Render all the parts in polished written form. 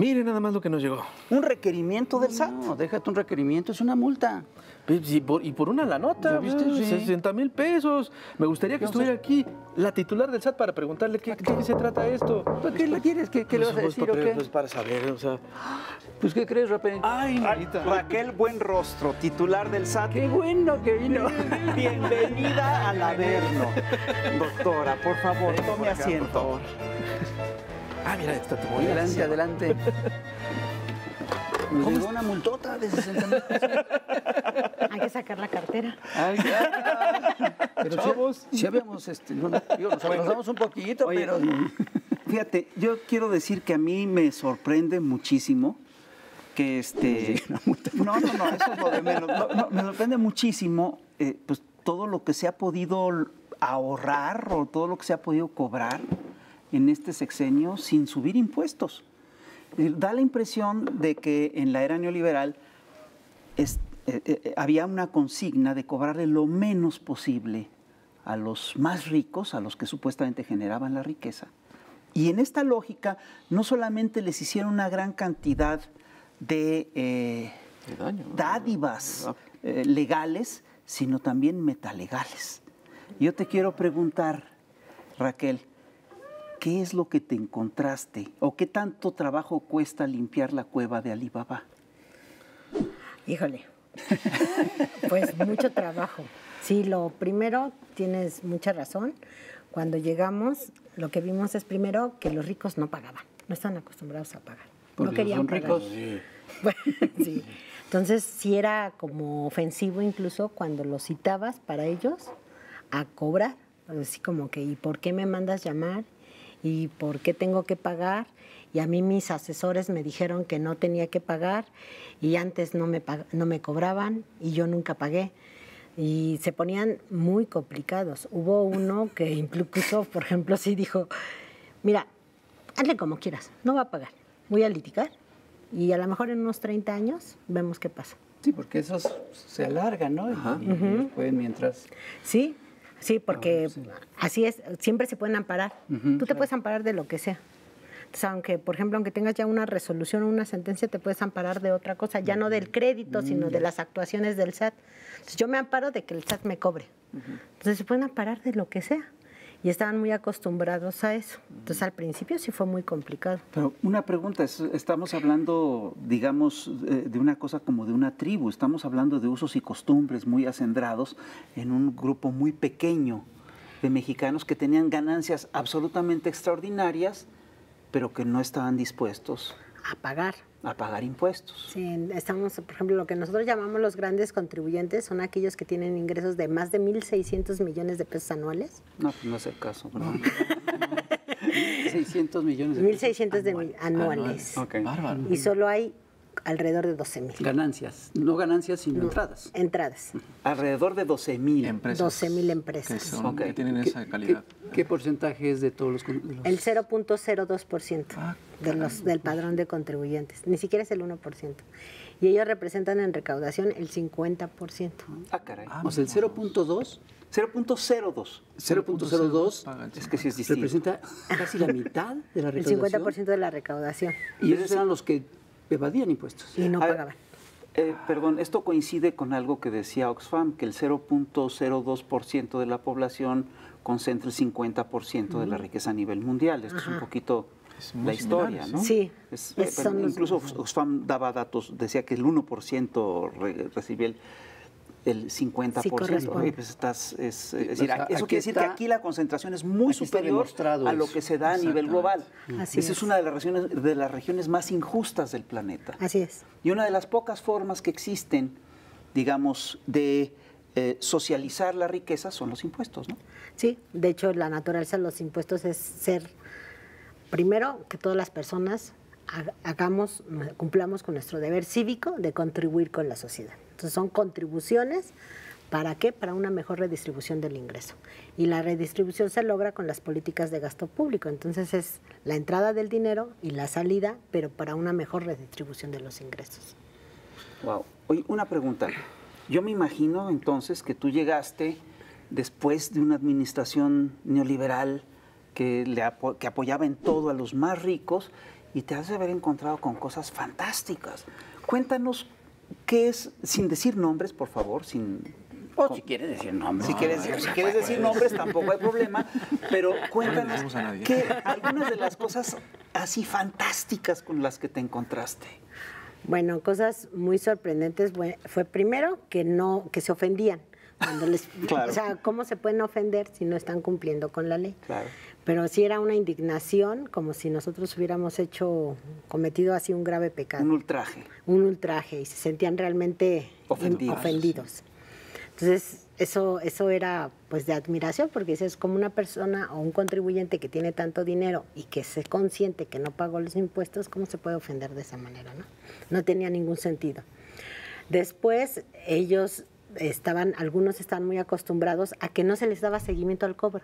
Mire nada más lo que nos llegó. ¿Un requerimiento del SAT? No, déjate un requerimiento, es una multa. Y por una la nota, ¿viste? Sí. 60 mil pesos. Me gustaría que estuviera aquí la titular del SAT para preguntarle qué se trata esto. ¿Para qué le quieres? ¿Qué le vas a decir? Pues para saber, o sea... Pues, ¿qué crees, Raquel? Ay, Raquel Buenrostro, titular del SAT. ¡Qué bueno que vino! Bienvenida al Averno. Doctora, por favor, tome asiento. Ah, mira, está tu bolita. Adelante, adelante. Me llegó una multota de 60 mil pesos. Hay que sacar la cartera. Ay, pero chavos, si habíamos... nos avanzamos un poquito, oye, pero... Fíjate, yo quiero decir que a mí me sorprende muchísimo que No, eso es lo de menos. Me sorprende muchísimo pues todo lo que se ha podido ahorrar o todo lo que se ha podido cobrar en este sexenio sin subir impuestos. Da la impresión de que en la era neoliberal había una consigna de cobrarle lo menos posible a los más ricos, a los que supuestamente generaban la riqueza. Y en esta lógica no solamente les hicieron una gran cantidad de daño, dádivas legales, sino también metalegales. Yo te quiero preguntar, Raquel, ¿qué es lo que te encontraste? ¿O qué tanto trabajo cuesta limpiar la cueva de Alibaba? Híjole, pues mucho trabajo. Sí, lo primero, tienes mucha razón. Cuando llegamos, lo que vimos es primero que los ricos no pagaban. No están acostumbrados a pagar. Porque no querían pagar. ¿Ricos? Sí. Bueno, sí. Entonces, sí era como ofensivo incluso cuando los citabas para ellos a cobrar. Así como que, ¿y por qué me mandas llamar? ¿Y por qué tengo que pagar? Y a mí mis asesores me dijeron que no tenía que pagar y antes no me cobraban y yo nunca pagué. Y se ponían muy complicados. Hubo uno que incluso, por ejemplo, sí dijo, mira, hazle como quieras, no va a pagar, voy a litigar y a lo mejor en unos 30 años vemos qué pasa. Sí, porque esos se alargan, ¿no? Ajá. Y pueden mientras... Sí. Sí, porque así es, siempre se pueden amparar. Tú te puedes amparar de lo que sea. Entonces, por ejemplo, aunque tengas ya una resolución o una sentencia, te puedes amparar de otra cosa, ya no del crédito, sino de las actuaciones del SAT. Entonces, yo me amparo de que el SAT me cobre. Entonces, se pueden amparar de lo que sea. Y estaban muy acostumbrados a eso. Entonces, al principio sí fue muy complicado. Pero una pregunta, estamos hablando, digamos, de una cosa como de una tribu. Estamos hablando de usos y costumbres muy acendrados en un grupo muy pequeño de mexicanos que tenían ganancias absolutamente extraordinarias, pero que no estaban dispuestos a pagar. A pagar impuestos. Sí, estamos, por ejemplo, lo que nosotros llamamos los grandes contribuyentes son aquellos que tienen ingresos de más de 1.600 millones de pesos anuales. No, pues no es el caso. No. 1.600 millones de pesos 1.600 anuales. Okay. Bárbaro. Y solo hay alrededor de 12.000. Ganancias. No ganancias, sino entradas. Entradas. Alrededor de 12.000 empresas. 12.000 empresas. Que tienen esa calidad. ¿Qué porcentaje es de todos los... El 0.02% del padrón de contribuyentes. Ni siquiera es el 1%. Y ellos representan en recaudación el 50%. Ah, caray. O sea, el 0.2... 0.02. 0.02 es que sí es distinto. Representa casi la mitad de la recaudación. El 50% de la recaudación. Y esos eran los que... evadían impuestos. Y no pagaban. Perdón, esto coincide con algo que decía Oxfam, que el 0.02% de la población concentra el 50% de la riqueza a nivel mundial. Esto es un poquito la historia, ¿no? Sí. Incluso Oxfam daba datos, decía que el 1% recibía el 50%. Sí, pues eso quiere decir que aquí la concentración es muy superior a lo que se da a nivel global. Esa es una de las regiones más injustas del planeta. Así es. Y una de las pocas formas que existen, digamos, de socializar la riqueza son los impuestos, ¿no? Sí, de hecho, la naturaleza de los impuestos es ser, primero, que todas las personas cumplamos con nuestro deber cívico de contribuir con la sociedad. Entonces, son contribuciones, ¿para qué? Para una mejor redistribución del ingreso. Y la redistribución se logra con las políticas de gasto público. Entonces, es la entrada del dinero y la salida, pero para una mejor redistribución de los ingresos. Wow. Oye, una pregunta. Yo me imagino, entonces, que tú llegaste después de una administración neoliberal que apoyaba en todo a los más ricos y te has de haber encontrado con cosas fantásticas. Cuéntanos qué es, sin decir nombres, por favor, sin... O si quieres decir nombres. No, si quieres decir nombres, tampoco hay problema. Pero cuéntanos que algunas de las cosas así fantásticas con las que te encontraste. Bueno, cosas muy sorprendentes. Fue primero que se ofendían. Cuando les, claro. O sea, ¿cómo se pueden ofender si no están cumpliendo con la ley? Claro. Pero sí era una indignación, como si nosotros hubiéramos cometido así un grave pecado. Un ultraje. Un ultraje, y se sentían realmente ofendidos. Entonces, eso era pues de admiración, porque es como una persona o un contribuyente que tiene tanto dinero y que se consiente que no pagó los impuestos, ¿cómo se puede ofender de esa manera? No tenía ningún sentido. Después, algunos estaban muy acostumbrados a que no se les daba seguimiento al cobro.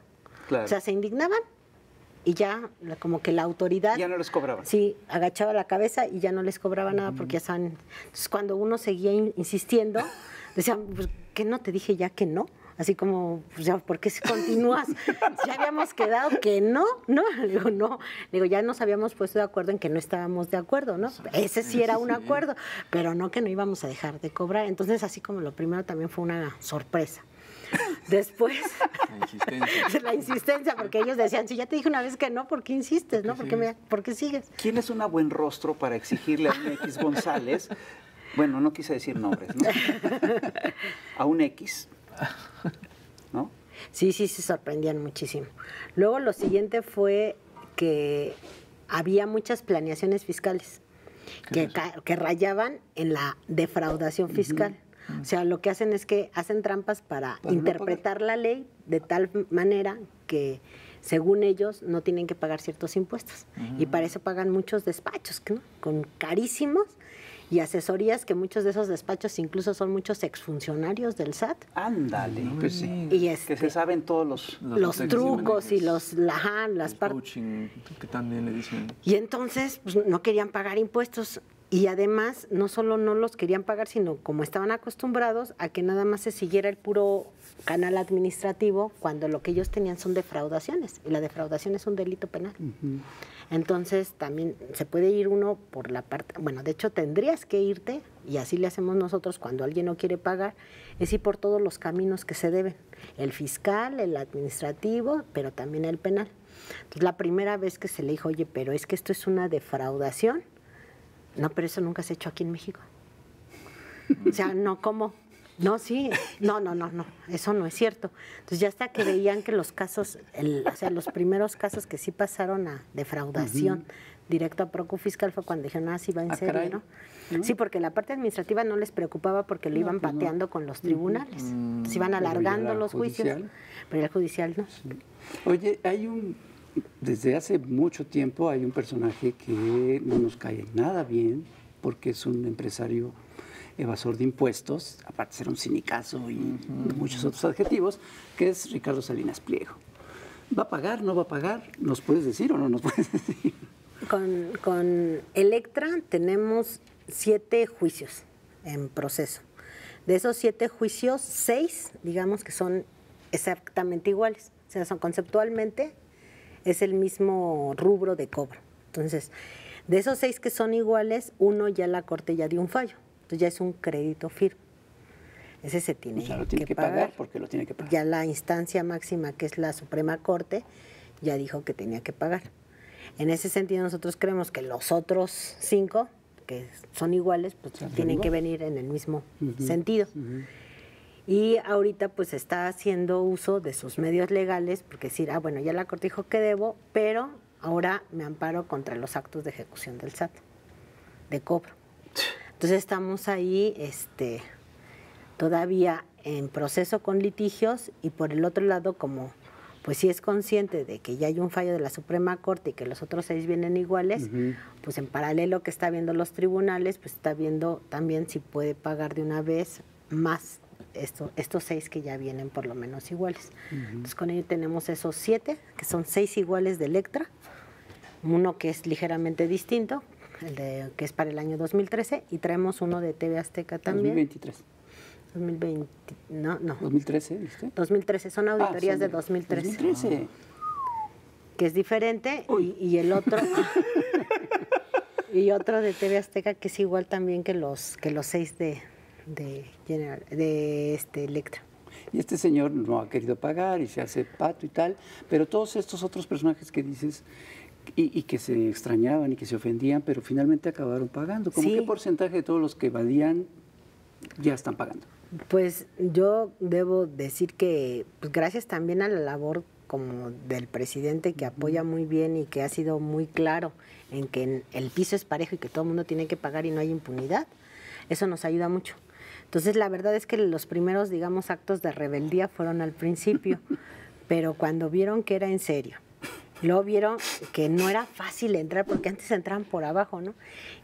Claro. O sea, se indignaban y ya como que la autoridad... Ya no les cobraba. Sí, agachaba la cabeza y ya no les cobraba nada porque ya estaban... Entonces, cuando uno seguía insistiendo, decían... Pues, ¿qué no te dije ya que no? Así como, pues ya, ¿por qué continúas? Ya habíamos quedado que no, ¿no? Le digo, no. Le digo, ya nos habíamos puesto de acuerdo en que no estábamos de acuerdo, ¿no? Ese sí era un acuerdo, pero no que no íbamos a dejar de cobrar. Entonces, así como lo primero también fue una sorpresa. Después, la insistencia, porque ellos decían, si ya te dije una vez que no, ¿por qué insistes? ¿No? ¿Por qué sigues? ¿Quién es una Buenrostro para exigirle a un X González? Bueno, no quise decir nombres, ¿no? A un X, ¿no? Sí, se sorprendían muchísimo. Luego lo siguiente fue que había muchas planeaciones fiscales que rayaban en la defraudación fiscal. O sea, lo que hacen es que hacen trampas para interpretar la ley de tal manera que... Según ellos, no tienen que pagar ciertos impuestos. Y para eso pagan muchos despachos, ¿no? Con carísimos y asesorías que muchos de esos despachos incluso son muchos exfuncionarios del SAT. Ándale. Pues sí. Y que se saben todos los trucos y las partes. Que también le dicen. Y entonces, pues, no querían pagar impuestos. Y además, no solo no los querían pagar, sino como estaban acostumbrados a que nada más se siguiera el puro canal administrativo, cuando lo que ellos tenían son defraudaciones. Y la defraudación es un delito penal. Entonces, también se puede ir uno por la parte... Bueno, de hecho, tendrías que irte, y así le hacemos nosotros cuando alguien no quiere pagar, es ir por todos los caminos que se deben. El fiscal, el administrativo, pero también el penal. Entonces, la primera vez que se le dijo, oye, pero es que esto es una defraudación. No, pero eso nunca se ha hecho aquí en México. O sea, no, ¿cómo? No, sí, no, eso no es cierto. Entonces, ya hasta que veían que los casos, los primeros casos que sí pasaron a defraudación directo a Procu Fiscal fue cuando dijeron, ah, sí va en serio, ¿no? Sí, porque la parte administrativa no les preocupaba porque lo iban pateando con los tribunales. Se iban alargando los juicios, pero el judicial no. Oye, desde hace mucho tiempo hay un personaje que no nos cae nada bien porque es un empresario evasor de impuestos, aparte de ser un sinicazo y muchos otros adjetivos, que es Ricardo Salinas Pliego. ¿Va a pagar, no va a pagar? ¿Nos puedes decir o no nos puedes decir? Con Electra tenemos 7 juicios en proceso. De esos 7 juicios, 6, digamos que son exactamente iguales. O sea, son conceptualmente... Es el mismo rubro de cobro. Entonces, de esos 6 que son iguales, uno ya la Corte ya dio un fallo. Entonces, ya es un crédito firme. Ese se tiene, o sea, lo tiene que pagar porque lo tiene que pagar. Ya la instancia máxima, que es la Suprema Corte, ya dijo que tenía que pagar. En ese sentido, nosotros creemos que los otros 5, que son iguales, pues tienen que venir en el mismo sentido. Y ahorita pues está haciendo uso de sus medios legales, porque decir, ah, bueno, ya la Corte dijo que debo, pero ahora me amparo contra los actos de ejecución del SAT, de cobro. Entonces estamos ahí todavía en proceso con litigios y por el otro lado, como pues sí es consciente de que ya hay un fallo de la Suprema Corte y que los otros 6 vienen iguales, pues en paralelo que está viendo los tribunales, pues está viendo también si puede pagar de una vez más. Estos 6 que ya vienen por lo menos iguales. Entonces con ello tenemos esos 7, que son 6 iguales de Electra, uno que es ligeramente distinto, que es para el año 2013, y traemos uno de TV Azteca también. 2023. 2020, no. 2013, ¿viste? 2013, son auditorías de 2013. 2013. que es diferente, y el otro y otro de TV Azteca que es igual también que los seis de Electra. Y este señor no ha querido pagar y se hace pato y tal, pero todos estos otros personajes que dices y que se extrañaban y que se ofendían, pero finalmente acabaron pagando. ¿Cómo qué porcentaje de todos los que evadían ya están pagando? Pues yo debo decir que pues, gracias también a la labor como del presidente que apoya muy bien y que ha sido muy claro en que el piso es parejo y que todo el mundo tiene que pagar y no hay impunidad, eso nos ayuda mucho. Entonces, la verdad es que los primeros, digamos, actos de rebeldía fueron al principio, pero cuando vieron que era en serio, luego vieron que no era fácil entrar porque antes entraban por abajo, ¿no?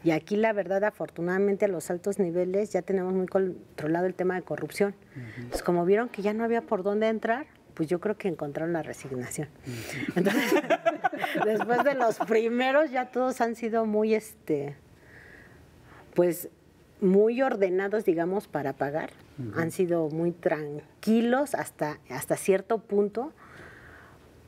Y aquí, la verdad, afortunadamente, a los altos niveles ya tenemos muy controlado el tema de corrupción. Entonces, como vieron que ya no había por dónde entrar, pues yo creo que encontraron la resignación. Entonces, después de los primeros, ya todos han sido muy, pues, muy ordenados, digamos, para pagar. Han sido muy tranquilos hasta cierto punto.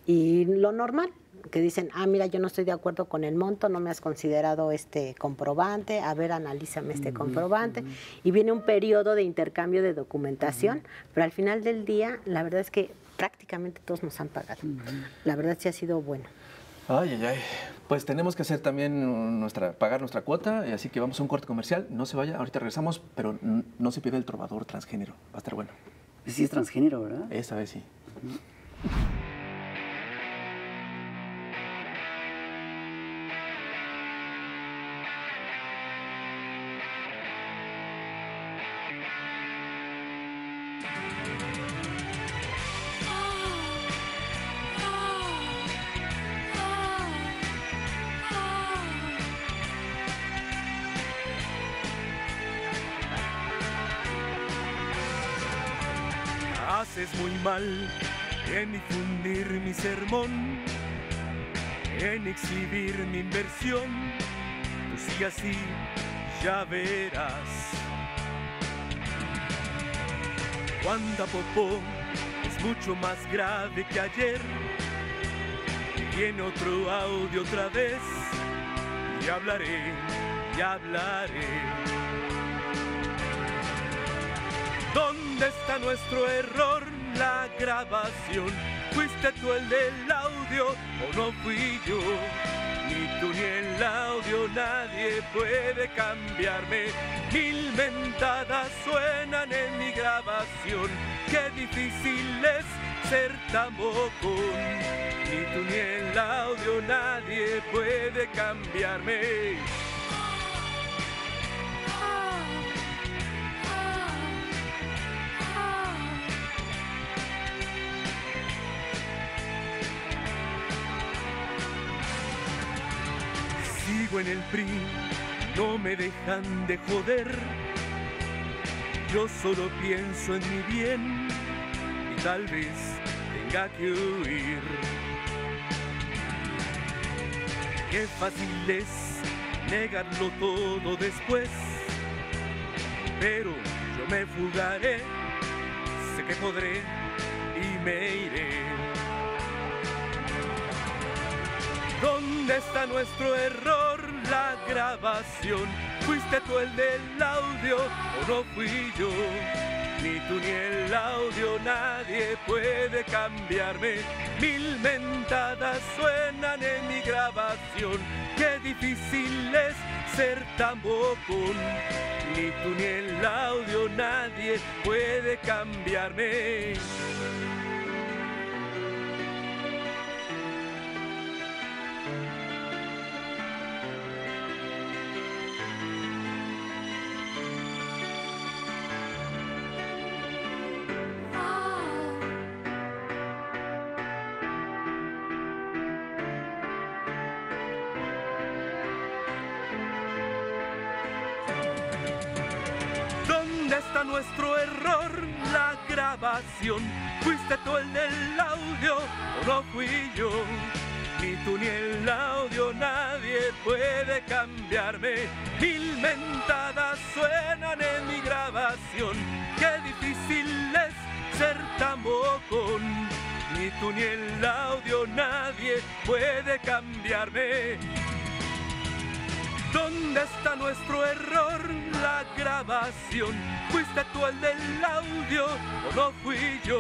Y lo normal, que dicen, ah, mira, yo no estoy de acuerdo con el monto, no me has considerado este comprobante, a ver, analízame este comprobante. Y viene un periodo de intercambio de documentación, pero al final del día, la verdad es que prácticamente todos nos han pagado. La verdad sí ha sido bueno. Ay, ay, ay. Pues tenemos que hacer también pagar nuestra cuota, y así que vamos a un corte comercial. No se vaya, ahorita regresamos, pero no se pierda el trovador transgénero. Va a estar bueno. Sí es transgénero, ¿verdad? Esta vez sí. En difundir mi sermón, en exhibir mi inversión, tú sigue así, ya verás. Cuanta popó es mucho más grave que ayer, y en otro audio otra vez, y hablaré, y hablaré. ¿Dónde está nuestro error? La grabación. ¿Fuiste tú el del audio o no fui yo? Ni tú ni el audio, nadie puede cambiarme. Mil mentadas suenan en mi grabación. Qué difícil es ser tan bocón. Ni tú ni el audio, nadie puede cambiarme. Sigo en el PRI, no me dejan de joder. Yo solo pienso en mi bien y tal vez tenga que huir. Qué fácil es negarlo todo después, pero yo me fugaré, sé que podré y me iré. ¿Dónde está nuestro error? La grabación. ¿Fuiste tú el del audio o no fui yo? Ni tú ni el audio, nadie puede cambiarme. Mil mentadas suenan en mi grabación. Qué difícil es ser tan bocón. Ni tú ni el audio, nadie puede cambiarme. Nuestro error, la grabación. ¿Fuiste tú el del audio o no fui yo? Ni tú ni el audio, nadie puede cambiarme. Mil mentadas suenan en mi grabación. Qué difícil es ser tan bocón. Ni espíritu ni el audio, nadie puede cambiarme. ¿Dónde está nuestro error? La grabación. ¿Fuiste tú el del audio o no fui yo?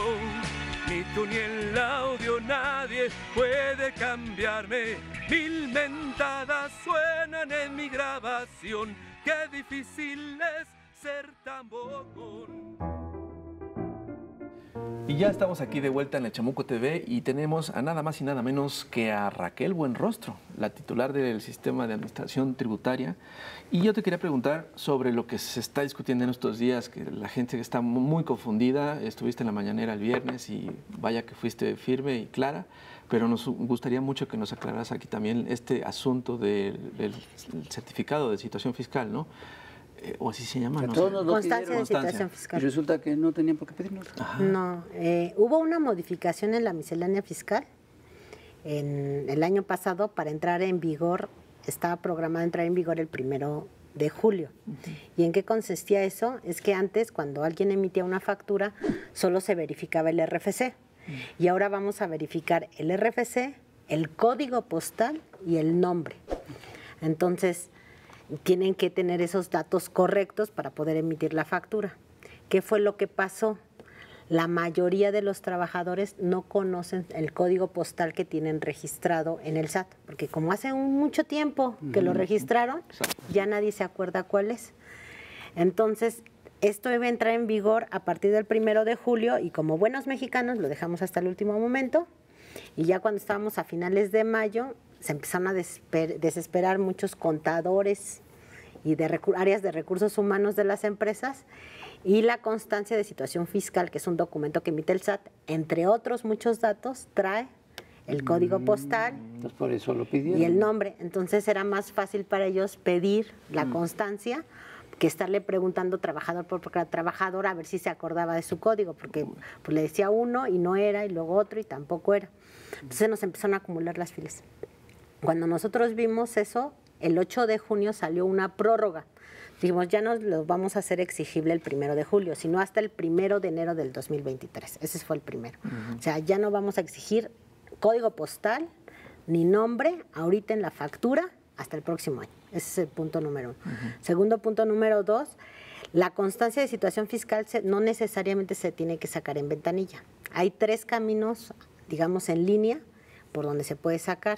Ni tú ni el audio, nadie puede cambiarme. Mil mentadas suenan en mi grabación. Qué difícil es ser tan bocón. Y ya estamos aquí de vuelta en el Chamuco TV y tenemos a nada más y nada menos que a Raquel Buenrostro, la titular del Sistema de Administración Tributaria. Y yo te quería preguntar sobre lo que se está discutiendo en estos días, que la gente está muy confundida. Estuviste en la mañanera el viernes y vaya que fuiste firme y clara, pero nos gustaría mucho que nos aclararas aquí también este asunto del certificado de situación fiscal, ¿no? O así se llama, ¿no? Constancia de situación fiscal. Y resulta que no tenían por qué pedirnos. Ajá. No, hubo una modificación en la miscelánea fiscal en el año pasado para entrar en vigor, estaba programado entrar en vigor el 1 de julio. Uh-huh. ¿Y en qué consistía eso? Es que antes, cuando alguien emitía una factura, solo se verificaba el RFC. Uh-huh. Y ahora vamos a verificar el RFC, el código postal y el nombre. Entonces, tienen que tener esos datos correctos para poder emitir la factura. ¿Qué fue lo que pasó? La mayoría de los trabajadores no conocen el código postal que tienen registrado en el SAT, porque como hace mucho tiempo que lo registraron, ya nadie se acuerda cuál es. Entonces, esto debe entrar en vigor a partir del 1 de julio y como buenos mexicanos lo dejamos hasta el último momento y ya cuando estábamos a finales de mayo, se empezaron a desesperar muchos contadores y de áreas de recursos humanos de las empresas y la constancia de situación fiscal, que es un documento que emite el SAT, entre otros muchos datos, trae el código postal por eso lo pidieron, y el nombre. Entonces era más fácil para ellos pedir la constancia que estarle preguntando trabajador por trabajador a ver si se acordaba de su código, porque pues, le decía uno y no era, y luego otro y tampoco era. Entonces nos empezaron a acumular las filas. Cuando nosotros vimos eso, el 8 de junio salió una prórroga. Dijimos, ya no lo vamos a hacer exigible el 1 de julio, sino hasta el 1 de enero del 2023. Ese fue el primero. O sea, ya no vamos a exigir código postal ni nombre ahorita en la factura hasta el próximo año. Ese es el punto número 1. Segundo punto número 2, la constancia de situación fiscal no necesariamente se tiene que sacar en ventanilla. Hay 3 caminos, digamos, en línea por donde se puede sacar.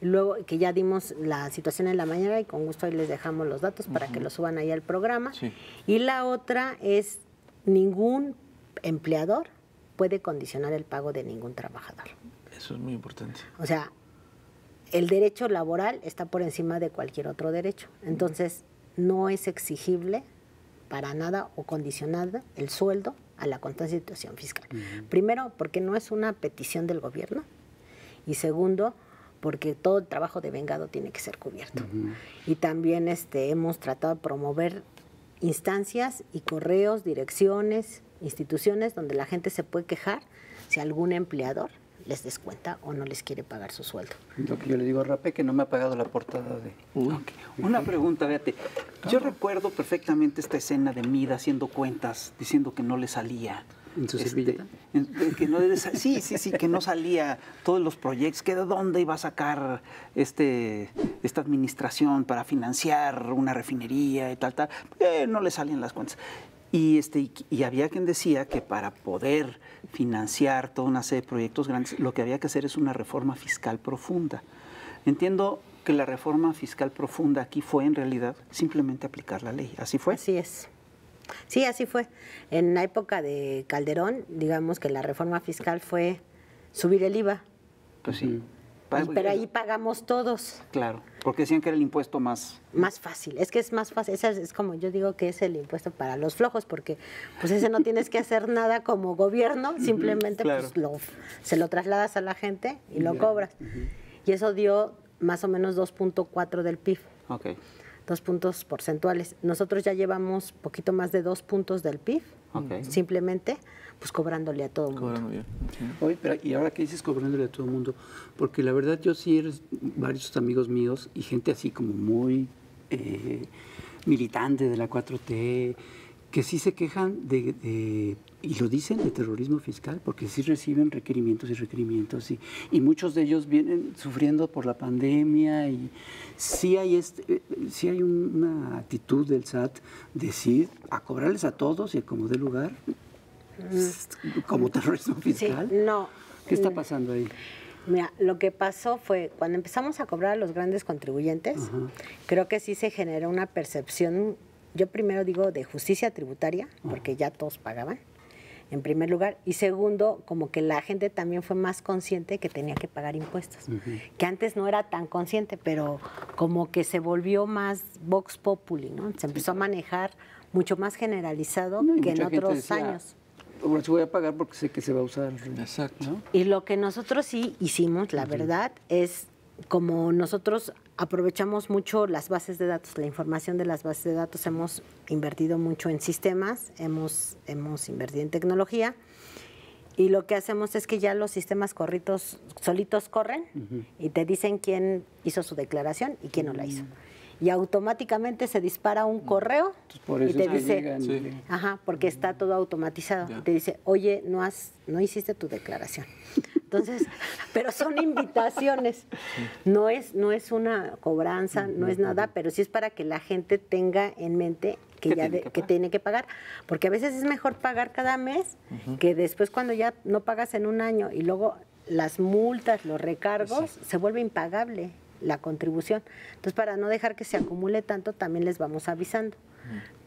Luego, que ya dimos la situación en la mañana y con gusto ahí les dejamos los datos para que lo suban ahí al programa. Sí. Y la otra es ningún empleador puede condicionar el pago de ningún trabajador. Eso es muy importante. O sea, el derecho laboral está por encima de cualquier otro derecho. Entonces, no es exigible para nada o condicionado el sueldo a la constancia de situación fiscal. Primero, porque no es una petición del gobierno. Y segundo, porque todo el trabajo de vengado tiene que ser cubierto. Y también hemos tratado de promover instancias y correos, direcciones, instituciones donde la gente se puede quejar si algún empleador les descuenta o no les quiere pagar su sueldo. Lo que yo le digo a Rapé, que no me ha pagado la portada de... Una pregunta, fíjate. Yo recuerdo perfectamente esta escena de Mida haciendo cuentas, diciendo que no le salía. ¿En su servilleta? Que no, sí, que no salía todos los proyectos, que de dónde iba a sacar esta administración para financiar una refinería y tal, no le salían las cuentas. Y había quien decía que para poder financiar toda una serie de proyectos grandes, lo que había que hacer es una reforma fiscal profunda. Entiendo que la reforma fiscal profunda aquí fue en realidad simplemente aplicar la ley. ¿Así fue? Así es. Sí, así fue. En la época de Calderón, digamos que la reforma fiscal fue subir el IVA. Pues sí. Pero ahí pagamos todos. Claro, porque decían que era el impuesto más... Más fácil, es que es más fácil. Es como yo digo que es el impuesto para los flojos, porque pues ese no tienes que hacer nada como gobierno, simplemente pues, se lo trasladas a la gente y lo cobras. Y eso dio más o menos 2.4 del PIB. Ok. 2 puntos porcentuales. Nosotros ya llevamos poquito más de 2 puntos del PIB, simplemente pues cobrándole a todo el mundo. Oye, pero y ahora que dices cobrándole a todo el mundo, porque la verdad yo sí eres varios amigos míos y gente así como muy militante de la 4T, que sí se quejan de y lo dicen, de terrorismo fiscal, porque sí reciben requerimientos y requerimientos, y muchos de ellos vienen sufriendo por la pandemia, y sí hay, sí hay una actitud del SAT de sí a cobrarles a todos y a como dé lugar, como terrorismo fiscal. Sí, no. ¿Qué está pasando ahí? Mira, lo que pasó fue, cuando empezamos a cobrar a los grandes contribuyentes, ajá, creo que sí se generó una percepción, yo primero digo de justicia tributaria, porque ajá, ya todos pagaban, en primer lugar, y segundo, como que la gente también fue más consciente que tenía que pagar impuestos, uh-huh, que antes no era tan consciente, pero como que se volvió más vox populi, ¿no? Se empezó a manejar mucho más generalizado, no, que en otros años. Ahora sí voy a pagar porque sé que se va a usar. Exacto, ¿no? Y lo que nosotros sí hicimos, la verdad, es como nosotros aprovechamos mucho las bases de datos, la información de las bases de datos, hemos invertido mucho en sistemas, hemos invertido en tecnología, y lo que hacemos es que ya los sistemas corridos solitos corren, uh-huh, y te dicen quién hizo su declaración y quién no la hizo. Y automáticamente se dispara un correo y te dice, llegan, sí, ajá, porque está todo automatizado, ya, y te dice, oye, no hiciste tu declaración. Entonces, pero son invitaciones, no es una cobranza, no es nada, pero sí es para que la gente tenga en mente que tiene que pagar, porque a veces es mejor pagar cada mes, uh-huh, que después cuando ya no pagas en un año y luego las multas, los recargos, sí, se vuelve impagable la contribución. Entonces, para no dejar que se acumule tanto, también les vamos avisando.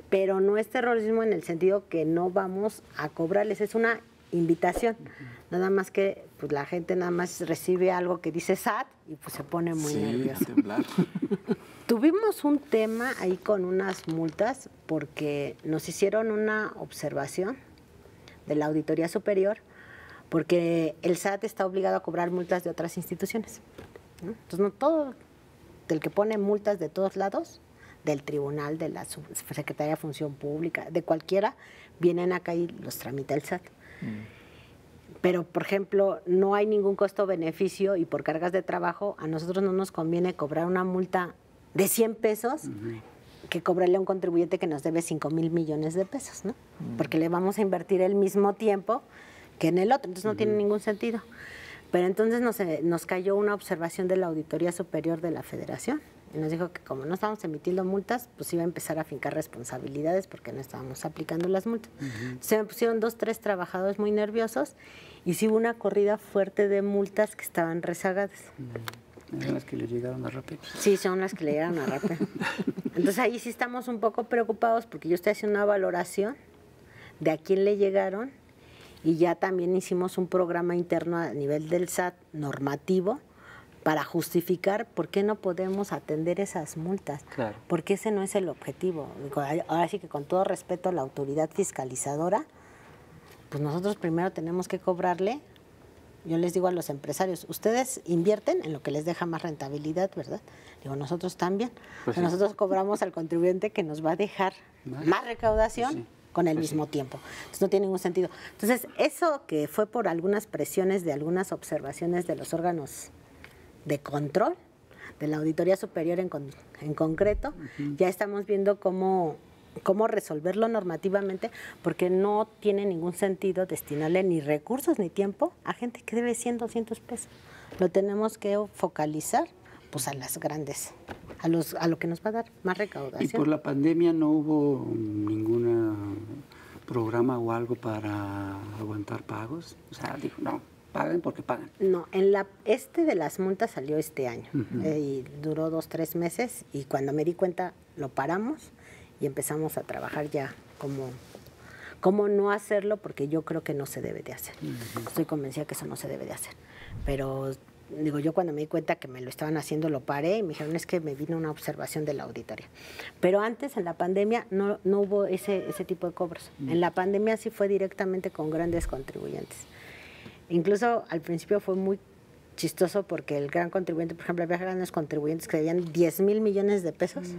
Pero no es terrorismo en el sentido que no vamos a cobrarles, es una invitación. Nada más que pues, la gente nada más recibe algo que dice SAT y pues se pone muy nerviosa. Tuvimos un tema ahí con unas multas porque nos hicieron una observación de la Auditoría Superior porque el SAT está obligado a cobrar multas de otras instituciones. Entonces, no todo, el que pone multas de todos lados, del tribunal, de la Secretaría de Función Pública, de cualquiera, vienen acá y los tramita el SAT. Pero, por ejemplo, no hay ningún costo-beneficio y por cargas de trabajo, a nosotros no nos conviene cobrar una multa de 100 pesos uh-huh, que cobrarle a un contribuyente que nos debe 5,000 millones de pesos, ¿no? Uh-huh. Porque le vamos a invertir el mismo tiempo que en el otro, entonces no uh-huh, tiene ningún sentido. Pero entonces nos cayó una observación de la Auditoría Superior de la Federación y nos dijo que como no estábamos emitiendo multas, pues iba a empezar a fincar responsabilidades porque no estábamos aplicando las multas. Uh-huh. Se me pusieron 2, 3 trabajadores muy nerviosos y sí hubo una corrida fuerte de multas que estaban rezagadas. Uh-huh. ¿Son las que le llegaron a rápido? Sí, son las que le llegaron a rápido. Entonces ahí sí estamos un poco preocupados porque yo estoy haciendo una valoración de a quién le llegaron. Y ya también hicimos un programa interno a nivel del SAT normativo para justificar por qué no podemos atender esas multas. Claro. Porque ese no es el objetivo. Ahora sí que con todo respeto a la autoridad fiscalizadora, pues nosotros primero tenemos que cobrarle. Yo les digo a los empresarios, ustedes invierten en lo que les deja más rentabilidad, ¿verdad? Digo, nosotros también. Pues sí. Nosotros cobramos al contribuyente que nos va a dejar más recaudación. Pues sí, con el mismo tiempo. Entonces, no tiene ningún sentido. Entonces, eso que fue por algunas presiones de algunas observaciones de los órganos de control, de la Auditoría Superior en concreto, uh-huh, ya estamos viendo cómo resolverlo normativamente, porque no tiene ningún sentido destinarle ni recursos ni tiempo a gente que debe 100, 200 pesos. Lo tenemos que focalizar pues a las grandes, a lo que nos va a dar más recaudación. Y por la pandemia no hubo ningún programa o algo para aguantar pagos. O sea, dijo, no, paguen porque pagan. No, este de las multas salió este año, uh-huh, y duró 2, 3 meses, y cuando me di cuenta lo paramos y empezamos a trabajar ya cómo no hacerlo, porque yo creo que no se debe de hacer. Uh-huh. Estoy convencida que eso no se debe de hacer, pero... Digo, yo cuando me di cuenta que me lo estaban haciendo, lo paré y me dijeron, es que me vino una observación de la auditoría. Pero antes, en la pandemia, no hubo ese tipo de cobros. En la pandemia sí fue directamente con grandes contribuyentes. Incluso al principio fue muy chistoso porque el gran contribuyente, por ejemplo, había grandes contribuyentes que debían 10,000 millones de pesos.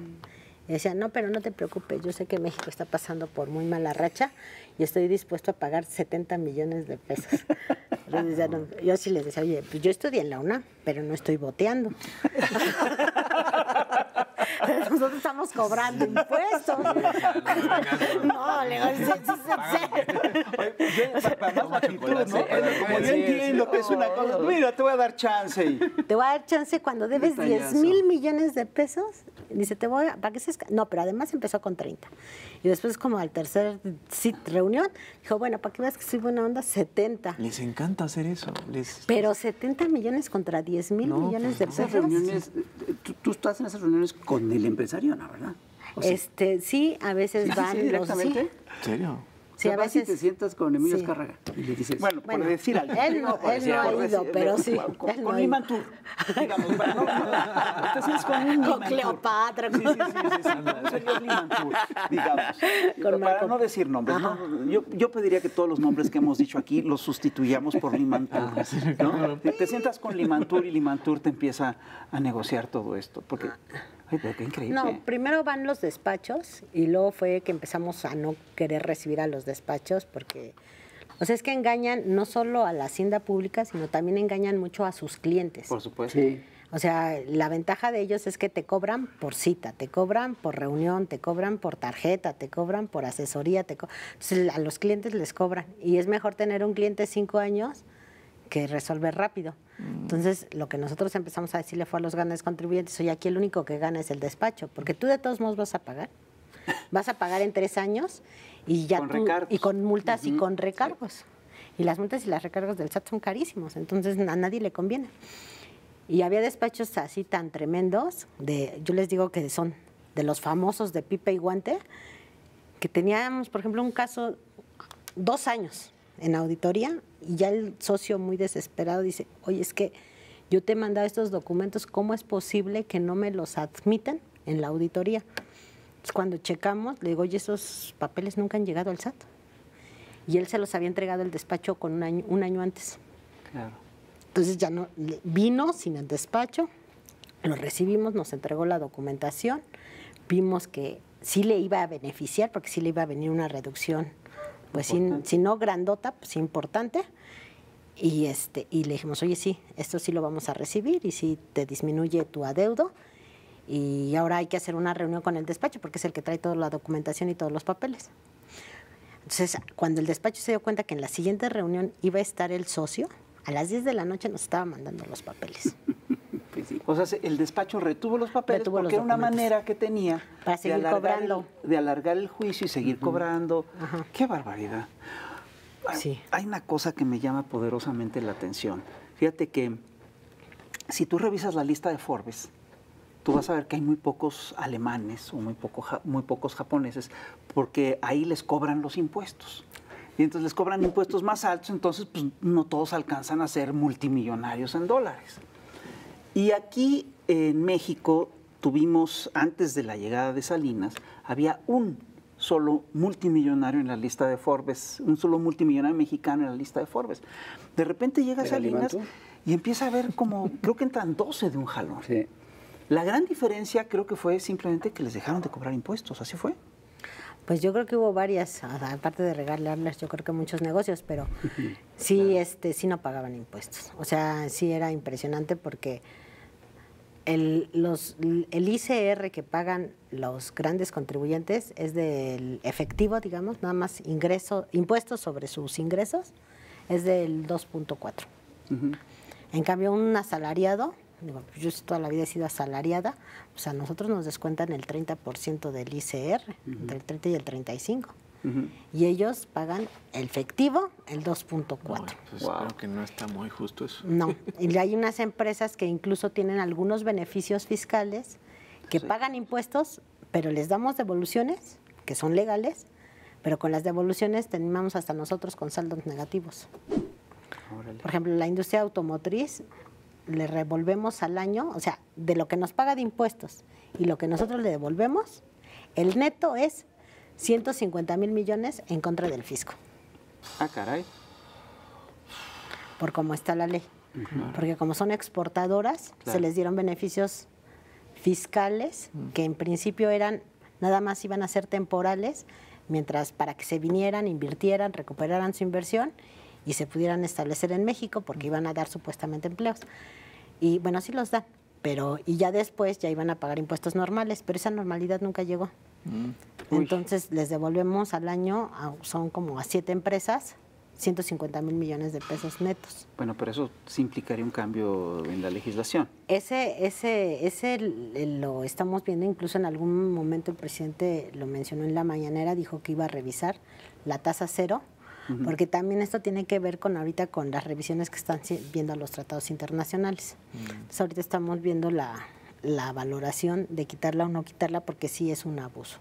Y decían, no, pero no te preocupes, yo sé que México está pasando por muy mala racha y estoy dispuesto a pagar 70 millones de pesos. Yo sí les decía, oye, pues yo estudié en la UNAM, pero no estoy boteando. Nosotros estamos cobrando impuestos. No, le digo, yo entiendo que es una cosa. Mira, te voy a dar chance. Te voy a dar chance cuando debes 10,000 millones de pesos. Dice, te voy a... ¿Para qué se escapa? No, pero además empezó con 30. Y después, como al tercer reunión, dijo, bueno, ¿para qué vas que soy buena onda? 70. Les encanta hacer eso. Pero 70 millones contra 10,000 millones de pesos. Esas reuniones, tú estás en esas reuniones con el empresario, ¿no? ¿Verdad? O sea, sí, a veces van. Sí, ¿directamente? ¿En serio? Sí, o sea, a veces te sientas con Emilio Escárraga y le dices, bueno, por decir algo. Él no ha ido, pero sí. Con Iman Tour. Digamos, con Cleopatra. Digamos, para no decir nombres. Yo pediría que todos los nombres que hemos dicho aquí los sustituyamos por Liman Tour. ¿No? Te sientas con Liman Tour y Liman Tour te empieza a negociar todo esto. Porque... Ay, pero qué increíble. No, primero van los despachos y luego fue que empezamos a no querer recibir a los despachos porque, o sea, es que engañan no solo a la hacienda pública, sino también engañan mucho a sus clientes. Por supuesto. Sí. O sea, la ventaja de ellos es que te cobran por cita, te cobran por reunión, te cobran por tarjeta, te cobran por asesoría. Entonces, a los clientes les cobran. Y es mejor tener un cliente 5 años que resolver rápido. Entonces, lo que nosotros empezamos a decirle fue a los grandes contribuyentes, oye, aquí el único que gana es el despacho, porque tú de todos modos vas a pagar. Vas a pagar en 3 años y ya con, y con multas y con recargos. Sí. Y las multas y las recargos del SAT son carísimos, entonces a nadie le conviene. Y había despachos así tan tremendos, yo les digo que son de los famosos de pipa y guante, que teníamos, por ejemplo, un caso 2 años en auditoría, y ya el socio muy desesperado dice, oye, es que yo te he mandado estos documentos, ¿cómo es posible que no me los admitan en la auditoría? Entonces, cuando checamos, le digo, oye, esos papeles nunca han llegado al SAT. Y él se los había entregado el despacho con un año antes. Claro. Entonces ya no, vino sin el despacho, lo recibimos, nos entregó la documentación, vimos que sí le iba a beneficiar, porque sí le iba a venir una reducción, pues si no grandota, pues importante, y le dijimos, oye, sí, esto sí lo vamos a recibir y sí te disminuye tu adeudo y ahora hay que hacer una reunión con el despacho porque es el que trae toda la documentación y todos los papeles. Entonces, cuando el despacho se dio cuenta que en la siguiente reunión iba a estar el socio, a las 10 de la noche nos estaba mandando los papeles. Sí. O sea, el despacho retuvo los papeles porque era una manera que tenía para seguir cobrando, de alargar el juicio y seguir cobrando. Ajá. ¡Qué barbaridad! Sí. Hay una cosa que me llama poderosamente la atención. Fíjate que si tú revisas la lista de Forbes, tú vas a ver que hay muy pocos alemanes o muy pocos japoneses porque ahí les cobran los impuestos. Y entonces les cobran impuestos más altos, entonces pues, no todos alcanzan a ser multimillonarios en dólares. Y aquí en México tuvimos, antes de la llegada de Salinas, había un solo multimillonario en la lista de Forbes, un solo multimillonario mexicano en la lista de Forbes. De repente llega Salinas y empieza a ver como, creo que entran 12 de un jalón. Sí. La gran diferencia creo que fue simplemente que les dejaron de cobrar impuestos, ¿así fue? Pues yo creo que hubo varias, aparte de regalarles, yo creo que muchos negocios, pero sí, claro. Sí no pagaban impuestos. O sea, sí era impresionante porque el ICR que pagan los grandes contribuyentes es del efectivo, digamos, nada más impuestos sobre sus ingresos, es del 2.4. En cambio, un asalariado, yo toda la vida he sido asalariada, o sea, nosotros nos descuentan el 30% del ICR, entre el 30 y el 35%. Y ellos pagan el efectivo, el 2.4. Bueno, pues wow. Creo que no está muy justo eso. No, y hay unas empresas que incluso tienen algunos beneficios fiscales que pagan impuestos, pero les damos devoluciones, que son legales, pero con las devoluciones terminamos hasta nosotros con saldos negativos. Órale. Por ejemplo, la industria automotriz le revolvemos al año, o sea, de lo que nos paga de impuestos y lo que nosotros le devolvemos, el neto es 150,000 millones en contra del fisco. Ah, caray. Por cómo está la ley. Porque como son exportadoras, se les dieron beneficios fiscales que en principio eran, nada más iban a ser temporales, mientras para que se vinieran, invirtieran, recuperaran su inversión y se pudieran establecer en México porque iban a dar supuestamente empleos. Y bueno, sí los dan, pero y ya después ya iban a pagar impuestos normales, pero esa normalidad nunca llegó. Entonces les devolvemos al año, son como a 7 empresas, 150 mil millones de pesos netos. Bueno, pero eso sí implicaría un cambio en la legislación. Ese lo estamos viendo, incluso en algún momento el presidente lo mencionó en la mañanera, dijo que iba a revisar la tasa cero, porque también esto tiene que ver con ahorita con las revisiones que están viendo a los tratados internacionales. Entonces ahorita estamos viendo la valoración de quitarla o no quitarla, porque sí es un abuso.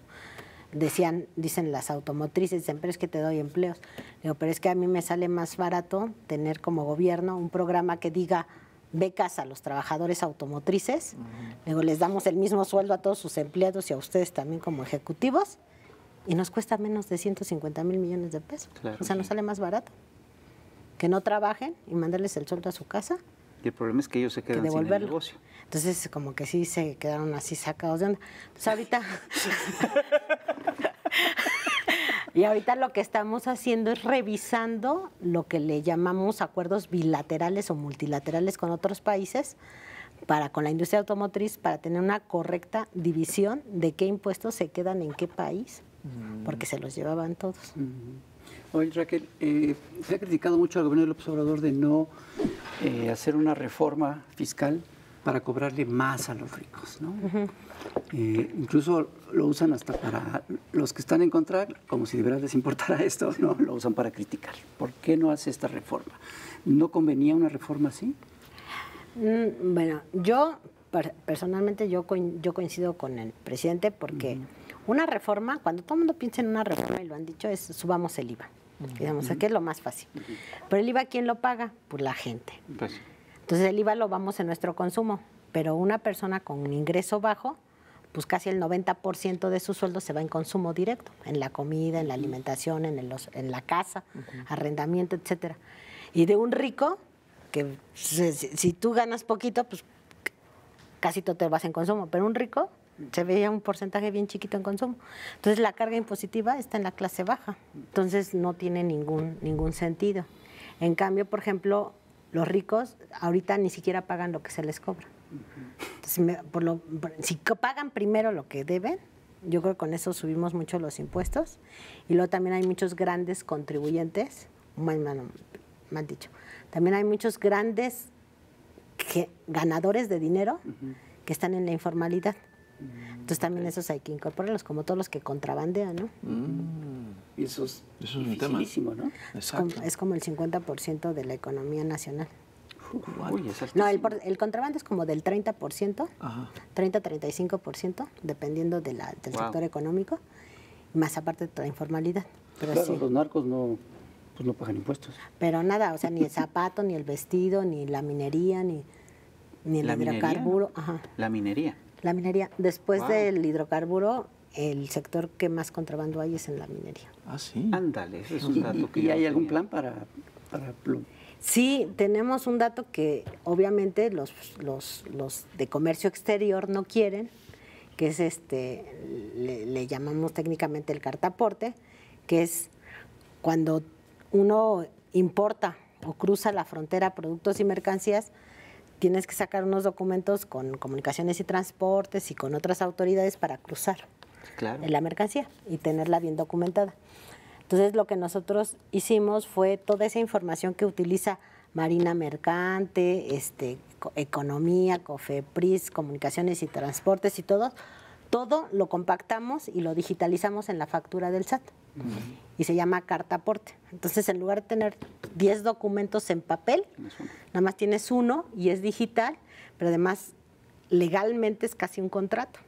Dicen las automotrices, dicen, pero es que te doy empleos. Digo, pero es que a mí me sale más barato tener como gobierno un programa que diga becas a los trabajadores automotrices. Digo, les damos el mismo sueldo a todos sus empleados y a ustedes también como ejecutivos, y nos cuesta menos de 150 mil millones de pesos. Claro, o sea, nos sale más barato que no trabajen y mandarles el sueldo a su casa. Y el problema es que ellos se quedan sin el negocio. Entonces, como que sí se quedaron así sacados de onda. Entonces, ahorita... Y ahorita lo que estamos haciendo es revisando lo que le llamamos acuerdos bilaterales o multilaterales con otros países, con la industria automotriz, para tener una correcta división de qué impuestos se quedan en qué país, porque se los llevaban todos. Oye, Raquel, se ha criticado mucho al gobierno de López Obrador de no hacer una reforma fiscal para cobrarle más a los ricos, ¿no? Incluso lo usan hasta para los que están en contra, como si de verdad les importara esto, ¿no? Lo usan para criticar. ¿Por qué no hace esta reforma? ¿No convenía una reforma así? Bueno, yo personalmente yo coincido con el presidente, porque una reforma, cuando todo el mundo piensa en una reforma, y lo han dicho, es subamos el IVA. Digamos, que es lo más fácil. Pero el IVA, ¿quién lo paga? Pues la gente. Entonces el IVA lo vamos en nuestro consumo, pero una persona con un ingreso bajo, pues casi el 90% de su sueldo se va en consumo directo, en la comida, en la alimentación, en la casa, arrendamiento, etcétera. Y de un rico, que si tú ganas poquito, pues casi todo te vas en consumo, pero un rico se veía un porcentaje bien chiquito en consumo. Entonces la carga impositiva está en la clase baja, entonces no tiene ningún sentido. En cambio, por ejemplo, los ricos ahorita ni siquiera pagan lo que se les cobra. Entonces, si pagan primero lo que deben, yo creo que con eso subimos mucho los impuestos. Y luego también hay muchos grandes contribuyentes, mal dicho, también hay muchos grandes ganadores de dinero que están en la informalidad. Entonces también esos hay que incorporarlos, como todos los que contrabandean, ¿no? Y eso es dificilísimo, ¿no? Es como el 50% de la economía nacional. Uy, no, el contrabando es como del 30%, 30-35%, dependiendo del sector económico, más aparte de la informalidad. Pero claro, sí, los narcos no pagan impuestos. Pero nada, o sea, ni el zapato, ni el vestido, ni la minería, ni el hidrocarburo. La minería. La minería. Después del hidrocarburo, el sector que más contrabando hay es en la minería. Ah, sí. Ándale, es un dato que... ¿Y hay algún plan para Sí, tenemos un dato que obviamente los de comercio exterior no quieren, que es le llamamos técnicamente el cartaporte, que es cuando uno importa o cruza la frontera productos y mercancías, tienes que sacar unos documentos con comunicaciones y transportes y con otras autoridades para cruzar la mercancía y tenerla bien documentada. Entonces, lo que nosotros hicimos fue toda esa información que utiliza Marina Mercante, Economía, COFEPRIS, Comunicaciones y Transportes y todo lo compactamos y lo digitalizamos en la factura del SAT. Y se llama cartaporte. Entonces, en lugar de tener 10 documentos en papel, nada más tienes uno y es digital, pero además legalmente es casi un contrato.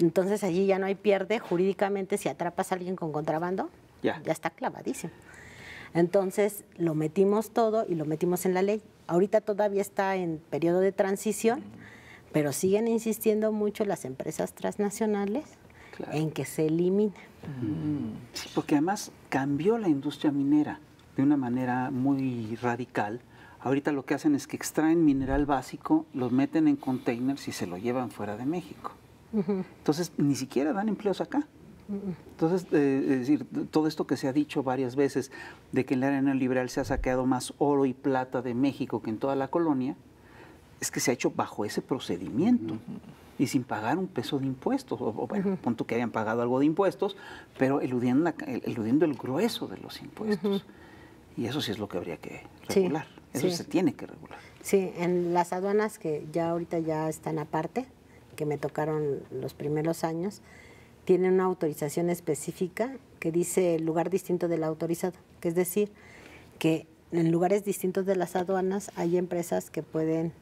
Entonces, allí ya no hay pierde. Jurídicamente, si atrapas a alguien con contrabando, ya está clavadísimo. Entonces, lo metimos todo y lo metimos en la ley. Ahorita todavía está en periodo de transición, pero siguen insistiendo mucho las empresas transnacionales en que se elimine. Sí, porque además cambió la industria minera de una manera muy radical. Ahorita lo que hacen es que extraen mineral básico, los meten en containers y se lo llevan fuera de México. Entonces, ni siquiera dan empleos acá. Entonces, es decir, todo esto que se ha dicho varias veces de que en la arena liberal se ha saqueado más oro y plata de México que en toda la colonia, es que se ha hecho bajo ese procedimiento y sin pagar un peso de impuestos, o bueno, punto que hayan pagado algo de impuestos, pero eludiendo, eludiendo el grueso de los impuestos. Y eso sí es lo que habría que regular, sí, eso se tiene que regular. Sí, en las aduanas que ya ahorita ya están aparte, que me tocaron los primeros años, tienen una autorización específica que dice lugar distinto del autorizado, que es decir, que en lugares distintos de las aduanas hay empresas que pueden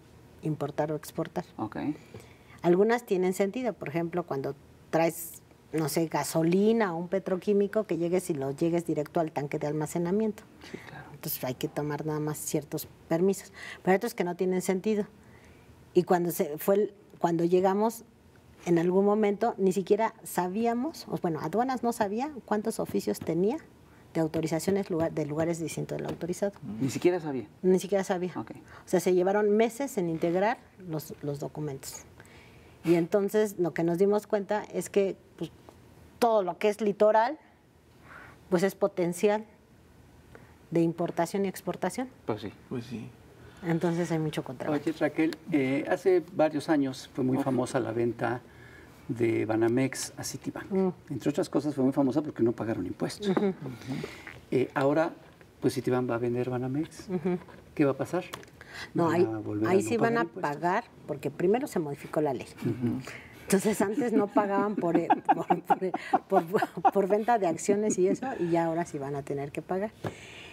importar o exportar. Okay. Algunas tienen sentido, por ejemplo, cuando traes, no sé, gasolina o un petroquímico, que llegues y lo llegues directo al tanque de almacenamiento. Sí, claro. Entonces hay que tomar nada más ciertos permisos. Pero hay otros que no tienen sentido. Y cuando se fue el, cuando llegamos, en algún momento ni siquiera sabíamos, bueno, aduanas no sabía cuántos oficios tenía de autorizaciones de lugares distintos del autorizado. Ni siquiera sabía. Ni siquiera sabía. Okay. O sea, se llevaron meses en integrar los documentos. Y entonces lo que nos dimos cuenta es que pues, todo lo que es litoral, pues es potencial de importación y exportación. Pues sí. Pues sí. Entonces hay mucho contrabando. Oye, Raquel, hace varios años fue muy famosa la venta de Banamex a Citibank. Entre otras cosas fue muy famosa porque no pagaron impuestos. Ahora, pues Citibank va a vender Banamex. ¿Qué va a pasar? No, ahí sí van a pagar porque primero se modificó la ley. Entonces antes no pagaban por venta de acciones y eso, y ya ahora sí van a tener que pagar.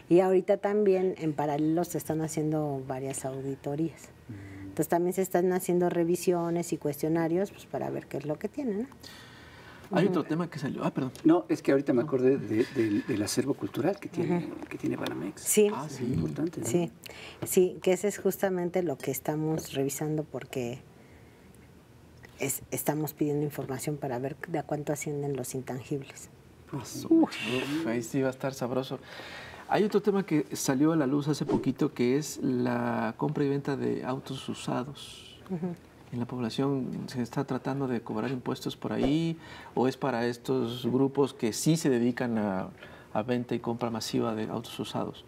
Y ahorita también en paralelo se están haciendo varias auditorías. Entonces también se están haciendo revisiones y cuestionarios pues, para ver qué es lo que tienen, ¿no? Hay otro tema que salió. Ah, perdón. No, es que ahorita me acordé del acervo cultural que tiene Banamex. Sí. Ah, sí, importante, ¿no? Sí, sí, que ese es justamente lo que estamos revisando porque estamos pidiendo información para ver de a cuánto ascienden los intangibles. Ahí sí va a estar sabroso. Hay otro tema que salió a la luz hace poquito que es la compra y venta de autos usados. En la población se está tratando de cobrar impuestos por ahí, o es para estos grupos que sí se dedican a venta y compra masiva de autos usados.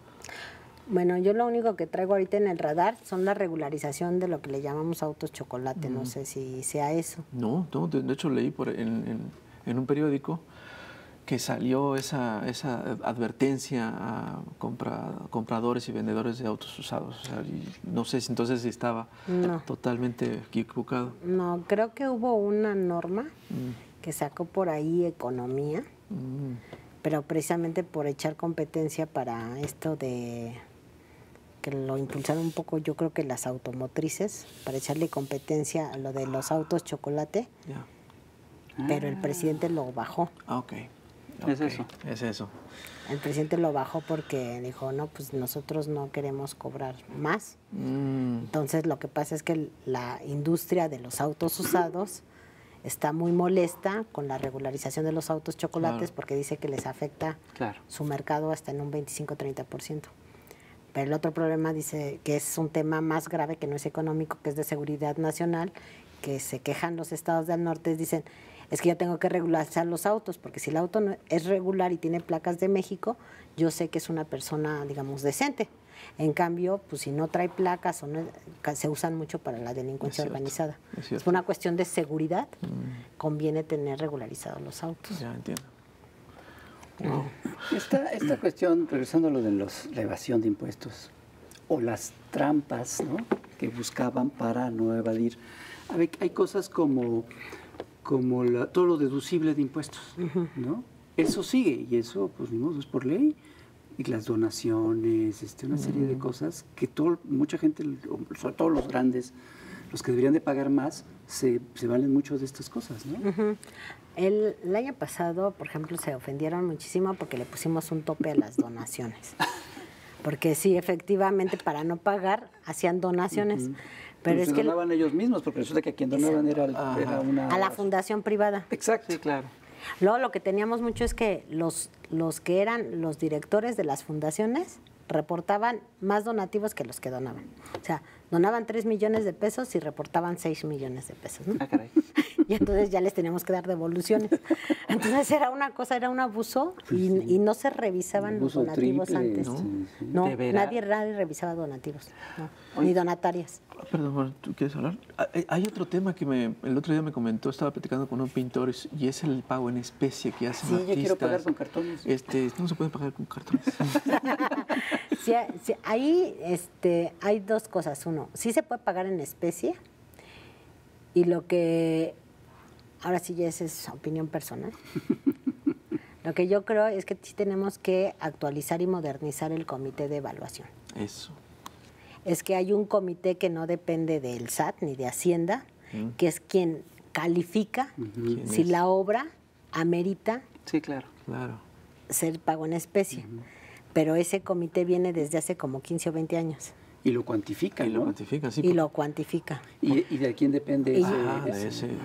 Bueno, yo lo único que traigo ahorita en el radar son la regularización de lo que le llamamos autos chocolate, no sé si sea eso. No, no, de hecho leí en un periódico que salió esa advertencia a compradores y vendedores de autos usados. O sea, no sé si entonces estaba totalmente equivocado. No, creo que hubo una norma que sacó por ahí Economía, pero precisamente por echar competencia para esto de que lo impulsaron un poco, yo creo que las automotrices, para echarle competencia a lo de los autos chocolate, pero el presidente lo bajó. Okay. Es eso. Es eso. El presidente lo bajó porque dijo, no, pues nosotros no queremos cobrar más. Entonces lo que pasa es que la industria de los autos usados está muy molesta con la regularización de los autos chocolates porque dice que les afecta su mercado hasta en un 25-30%. Pero el otro problema dice que es un tema más grave que no es económico, que es de seguridad nacional, que se quejan los estados del norte, dicen, es que yo tengo que regularizar los autos, porque si el auto no es regular y tiene placas de México, yo sé que es una persona, digamos, decente. En cambio, pues si no trae placas, o no, se usan mucho para la delincuencia organizada. Es una cuestión de seguridad, conviene tener regularizados los autos. Ya entiendo. Esta cuestión, regresando a lo de la evasión de impuestos, o las trampas, ¿no?, que buscaban para no evadir. A ver, hay cosas como todo lo deducible de impuestos, ¿no? Eso sigue y eso, pues, ni modo, es por ley. Y las donaciones, una serie de cosas que mucha gente, sobre todo los grandes, los que deberían de pagar más, se valen mucho de estas cosas, ¿no? El año pasado, por ejemplo, se ofendieron muchísimo porque le pusimos un tope a las donaciones. Porque sí, efectivamente, para no pagar, hacían donaciones. Pero es que donaban ellos mismos, porque resulta que a quien donaban era una... A la fundación privada. Exacto, sí, claro. Luego lo que teníamos mucho es que los que eran los directores de las fundaciones reportaban más donativos que los que donaban. O sea, donaban 3 millones de pesos y reportaban 6 millones de pesos, ¿no? Ah, caray. Y entonces ya les teníamos que dar devoluciones. Entonces era una cosa, era un abuso y no se revisaban los donativos triple, antes. No, nadie revisaba donativos, ni donatarias. Perdón, ¿tú quieres hablar? Hay otro tema que el otro día me comentó, estaba platicando con un pintor y es el pago en especie que hacen artistas. Sí, yo quiero pagar con cartones. No se puede pagar con cartones. Sí, ahí hay dos cosas. Uno, sí se puede pagar en especie y lo que... Ahora sí ya esa es opinión personal. Lo que yo creo es que sí tenemos que actualizar y modernizar el comité de evaluación. Eso. Es que hay un comité que no depende del SAT ni de Hacienda, que es quien califica si la obra amerita ser pago en especie. Pero ese comité viene desde hace como 15 o 20 años. Y lo cuantifica, ¿no? ¿Y de quién depende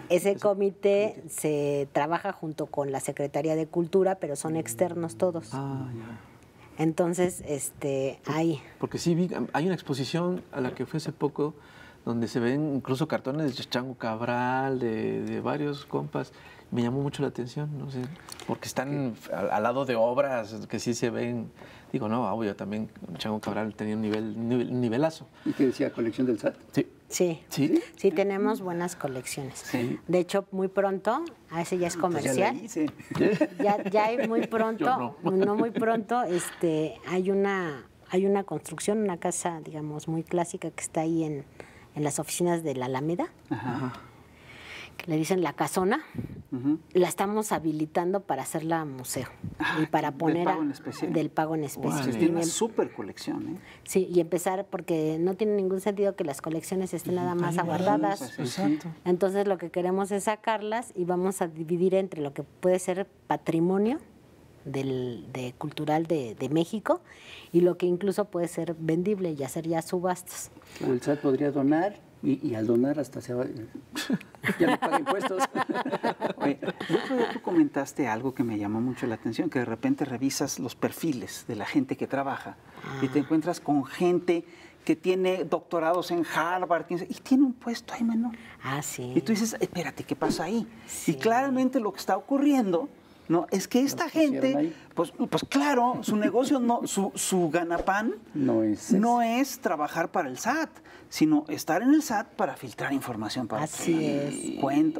ese comité? Se trabaja junto con la Secretaría de Cultura, pero son externos todos. Entonces, ahí... Porque sí, hay una exposición a la que fui hace poco donde se ven incluso cartones de Chango Cabral, de varios compas. Me llamó mucho la atención, no sé, porque están al lado de obras que sí se ven. Digo, no, obvio, también Chango Cabral tenía un nivelazo. ¿Y qué decía? ¿Colección del SAT? Sí. Sí, tenemos buenas colecciones. De hecho, muy pronto, a ese ya es comercial. Entonces ya hay muy pronto, hay una construcción, una casa, digamos, muy clásica que está ahí en las oficinas de la Alameda, que le dicen la casona. La estamos habilitando para hacerla museo y para poner del pago en especie. Wow. Tiene una super colección, ¿eh? Sí, y empezar porque no tiene ningún sentido que las colecciones estén nada más aguardadas. Exacto. Entonces lo que queremos es sacarlas y vamos a dividir entre lo que puede ser patrimonio cultural de México y lo que incluso puede ser vendible y hacer ya subastas. O el SAT podría donar. Y al donar hasta se va... Ya no paga impuestos. Oye, tú comentaste algo que me llamó mucho la atención, que de repente revisas los perfiles de la gente que trabaja y te encuentras con gente que tiene doctorados en Harvard y tiene un puesto ahí menor. Y tú dices, espérate, ¿qué pasa ahí? Sí. Y claramente lo que está ocurriendo... No, es que esta gente, pues claro, su negocio, su ganapán no es trabajar para el SAT, sino estar en el SAT para filtrar información.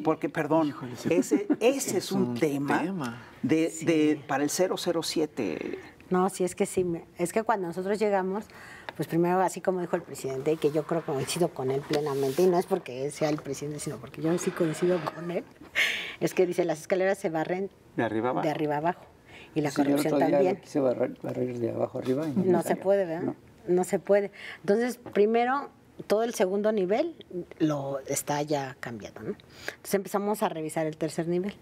Porque, perdón, ese es un tema para el 007. No, es que cuando nosotros llegamos, pues primero, así como dijo el presidente, que yo creo que coincido con él plenamente, y no es porque sea el presidente, sino porque yo sí coincido con él, es que dice, las escaleras se barren de arriba abajo, y la corrupción también. Yo quise barrer de abajo arriba. Y no se puede, ¿verdad? No se puede. Entonces, primero, todo el segundo nivel lo está ya cambiado, ¿no? Entonces empezamos a revisar el tercer nivel.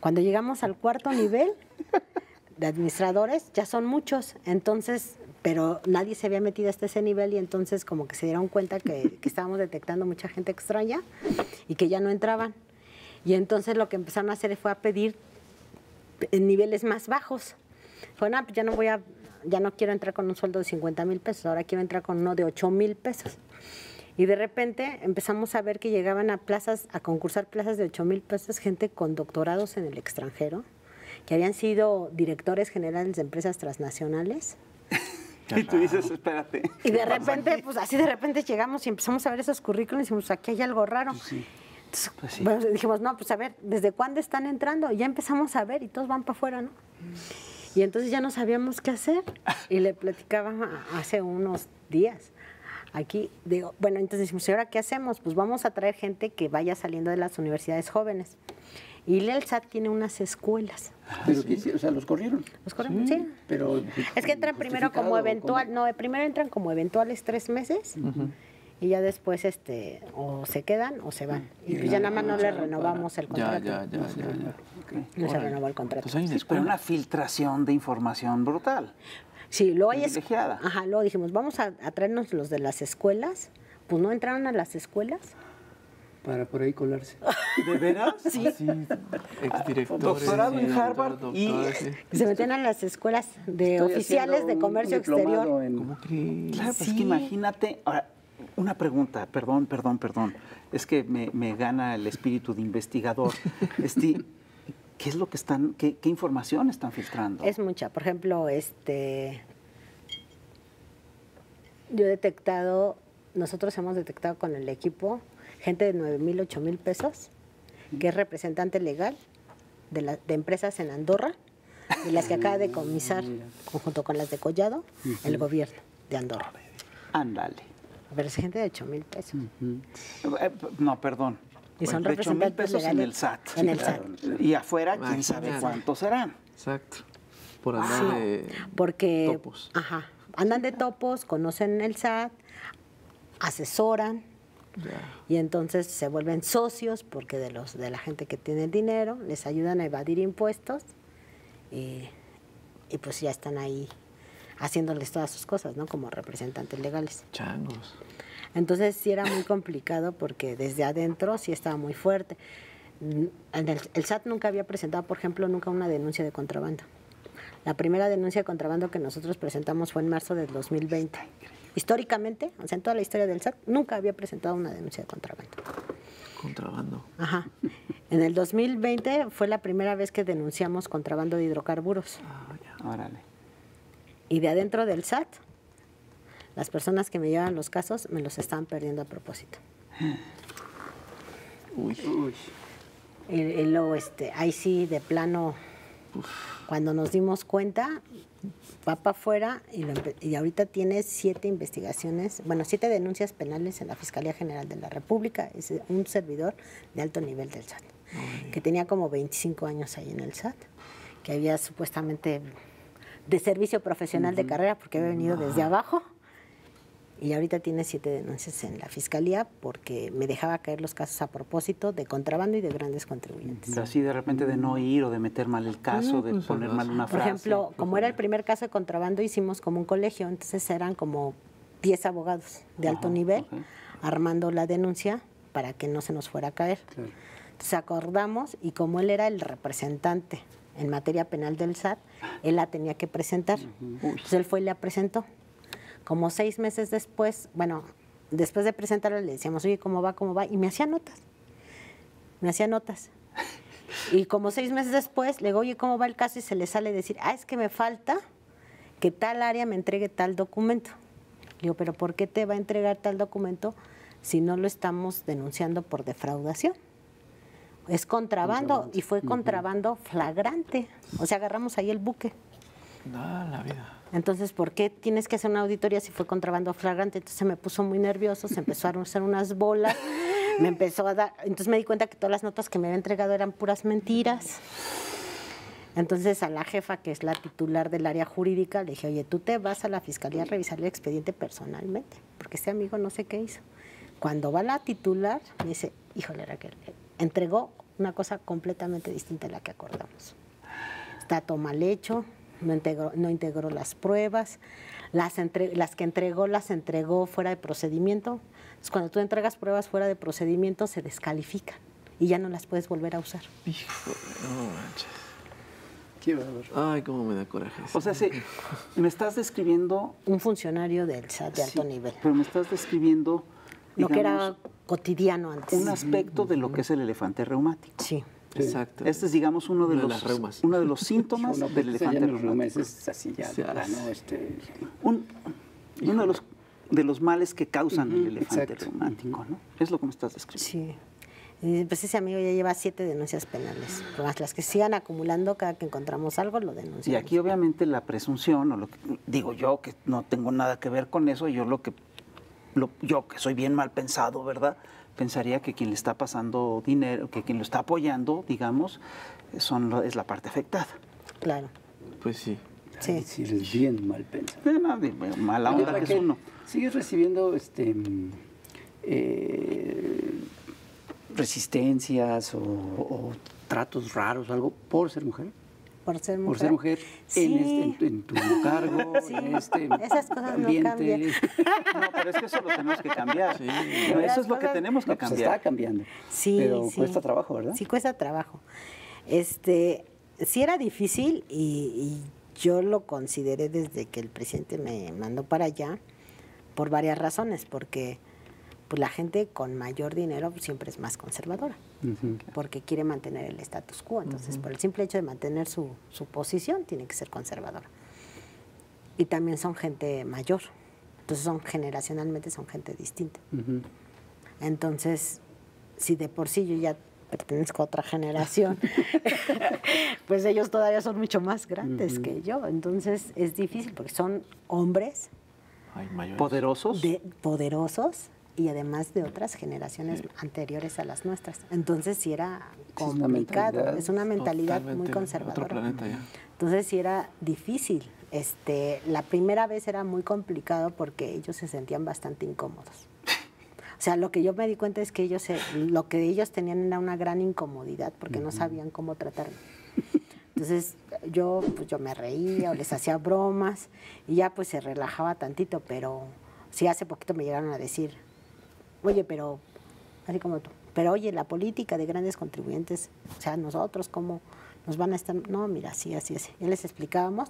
Cuando llegamos al cuarto nivel... de administradores, ya son muchos, entonces, pero nadie se había metido hasta ese nivel y entonces como que se dieron cuenta que estábamos detectando mucha gente extraña y que ya no entraban. Y entonces lo que empezaron a hacer fue a pedir en niveles más bajos. Bueno, pues ya no quiero entrar con un sueldo de 50,000 pesos, ahora quiero entrar con uno de 8,000 pesos. Y de repente empezamos a ver que llegaban a concursar plazas de 8,000 pesos, gente con doctorados en el extranjero, que habían sido directores generales de empresas transnacionales. Y tú dices, espérate. Y de repente, pues así de repente llegamos y empezamos a ver esos currículos y dijimos, aquí hay algo raro. Entonces, bueno, dijimos, no, pues a ver, ¿desde cuándo están entrando? Y ya empezamos a ver y todos van para afuera, ¿no? Y entonces ya no sabíamos qué hacer. Y le platicaba hace unos días. Aquí, digo, bueno, entonces dijimos, ¿y ahora qué hacemos? Pues vamos a traer gente que vaya saliendo de las universidades jóvenes. Y el SAT tiene unas escuelas. Pero o sea, ¿los corrieron? Los corrieron, sí. Pero, es que entran primero como eventual, primero entran como eventuales 3 meses y ya después o se quedan o se van. Y pues ya nada más no le renovamos el contrato. No se renovó el contrato. Entonces hay una escuela. Pero una filtración de información brutal. Sí, luego hay escuelas. Ajá, luego dijimos, vamos a traernos los de las escuelas. Pues no entraron a las escuelas. Para por ahí colarse. ¿De veras? Sí. Exdirectores. Doctorado en Harvard. Se metían a las escuelas de oficiales de comercio exterior. ¿Cómo crees? Claro, pues que imagínate. Ahora, una pregunta, perdón. Es que me gana el espíritu de investigador. ¿Qué es lo que están, qué información están filtrando? Es mucha. Por ejemplo, yo he detectado nosotros hemos detectado con el equipo gente de 9,000, 8,000 pesos, que es representante legal de empresas en Andorra, de las que acaba de comisar, junto con las de Collado, el gobierno de Andorra. Ándale. Pero es gente de 8,000 pesos. No, perdón. Y son de 8,000 pesos en el SAT. En el SAT. Y afuera, quién sabe cuántos serán. Exacto. Por andar de topos. Ajá. Andan de topos, conocen el SAT, asesoran. Y entonces se vuelven socios, porque de la gente que tiene el dinero les ayudan a evadir impuestos y pues ya están ahí haciéndoles todas sus cosas, ¿no? Como representantes legales. Changos. Entonces sí era muy complicado, porque desde adentro sí estaba muy fuerte. El SAT nunca había presentado, por ejemplo, nunca una denuncia de contrabando. La primera denuncia de contrabando que nosotros presentamos fue en marzo del 2020. Históricamente, o sea, en toda la historia del SAT, nunca había presentado una denuncia de contrabando. Contrabando. Ajá. En el 2020 fue la primera vez que denunciamos contrabando de hidrocarburos. Órale. Y de adentro del SAT, las personas que me llevan los casos me los están perdiendo a propósito. Uy. Uy. Y luego, ahí sí, de plano, cuando nos dimos cuenta, va para afuera y ahorita tiene 7 denuncias penales en la Fiscalía General de la República. Es un servidor de alto nivel del SAT, que tenía como 25 años ahí en el SAT, que había supuestamente de servicio profesional de carrera, porque había venido desde abajo, y ahorita tiene 7 denuncias en la Fiscalía porque me dejaba caer los casos a propósito de contrabando y de grandes contribuyentes. Así de repente de no ir o de meter mal el caso, de poner mal una frase. Por ejemplo, como era el primer caso de contrabando, hicimos como un colegio, entonces eran como 10 abogados de alto nivel armando la denuncia para que no se nos fuera a caer. Claro. Entonces acordamos, y como él era el representante en materia penal del SAT, él la tenía que presentar. Entonces él fue y la presentó. Como 6 meses después, bueno, después de presentarlo le decíamos, oye, ¿cómo va? ¿Cómo va? Y me hacía notas. Me hacía notas. Y como 6 meses después le digo, oye, ¿cómo va el caso? Y se le sale decir, es que me falta que tal área me entregue tal documento. Le digo, ¿pero por qué te va a entregar tal documento si no lo estamos denunciando por defraudación? Es contrabando, y fue contrabando flagrante. O sea, agarramos ahí el buque. Da la vida. Entonces, ¿por qué tienes que hacer una auditoría si fue contrabando flagrante? Entonces se me puso muy nervioso, se empezó a hacer unas bolas, me empezó a dar... Entonces me di cuenta que todas las notas que me había entregado eran puras mentiras. Entonces a la jefa, que es la titular del área jurídica, le dije, oye, tú te vas a la fiscalía a revisar el expediente personalmente, porque este amigo no sé qué hizo. Cuando va la titular, me dice, híjole, Raquel, entregó una cosa completamente distinta a la que acordamos. Está todo mal hecho. No integró las pruebas, las que entregó fuera de procedimiento. Entonces, cuando tú entregas pruebas fuera de procedimiento, se descalifican y ya no las puedes volver a usar. Híjole, no manches. Qué bárbaro. Ay, cómo me da coraje. O sea, me estás describiendo... Un funcionario del SAT de alto nivel. Pero me estás describiendo... Digamos, lo que era cotidiano antes. Un aspecto de lo que es el elefante reumático. Sí. Sí. Exacto. Este es, digamos, uno de los síntomas del elefante reumático. Es así ya, ¿no? Uno de los males que causan el elefante reumático, ¿no? Es lo que me estás describiendo. Sí. Pues ese amigo ya lleva 7 denuncias penales. Más las que sigan acumulando, cada que encontramos algo lo denunciamos. Y aquí, obviamente, la presunción, o lo que digo yo, que no tengo nada que ver con eso, yo que soy bien mal pensado, ¿verdad? Pensaría que quien le está pasando dinero, que quien lo está apoyando, digamos, es la parte afectada. Claro. Pues sí. Sí, sí eres bien mal pensado. Mala onda que es uno. ¿Sigues recibiendo resistencias o tratos raros o algo por ser mujer? Por ser mujer. Por ser mujer, sí. en tu cargo, sí. En esas cosas ambiente. No cambian. No, pero es que eso lo tenemos que cambiar. Sí. Pero eso es lo que tenemos que cambiar. Pues está cambiando. Sí, pero sí. Cuesta trabajo, ¿verdad? Sí, cuesta trabajo. Sí era difícil y yo lo consideré desde que el presidente me mandó para allá por varias razones, porque pues, la gente con mayor dinero siempre es más conservadora. Porque quiere mantener el status quo. Entonces, por el simple hecho de mantener su posición, tiene que ser conservadora. Y también son gente mayor. Entonces, generacionalmente son gente distinta. Uh-huh. Entonces, si de por sí yo ya pertenezco a otra generación, pues ellos todavía son mucho más grandes uh-huh. que yo. Entonces, es difícil porque son hombres. Ay, mayores. Poderosos. Poderosos. Y además de otras generaciones sí. anteriores a las nuestras. Entonces sí era complicado, es una mentalidad muy conservadora. Otro planeta ya. Entonces sí era difícil. La primera vez era muy complicado porque ellos se sentían bastante incómodos. O sea, lo que yo me di cuenta es que lo que ellos tenían era una gran incomodidad porque no sabían cómo tratarme. Entonces yo me reía o les hacía bromas y ya pues se relajaba tantito, pero sí hace poquito me llegaron a decir... Oye, pero, así como tú, pero oye, la política de grandes contribuyentes, o sea, nosotros, ¿cómo nos van a estar? No, mira, sí, así es. Ya les explicábamos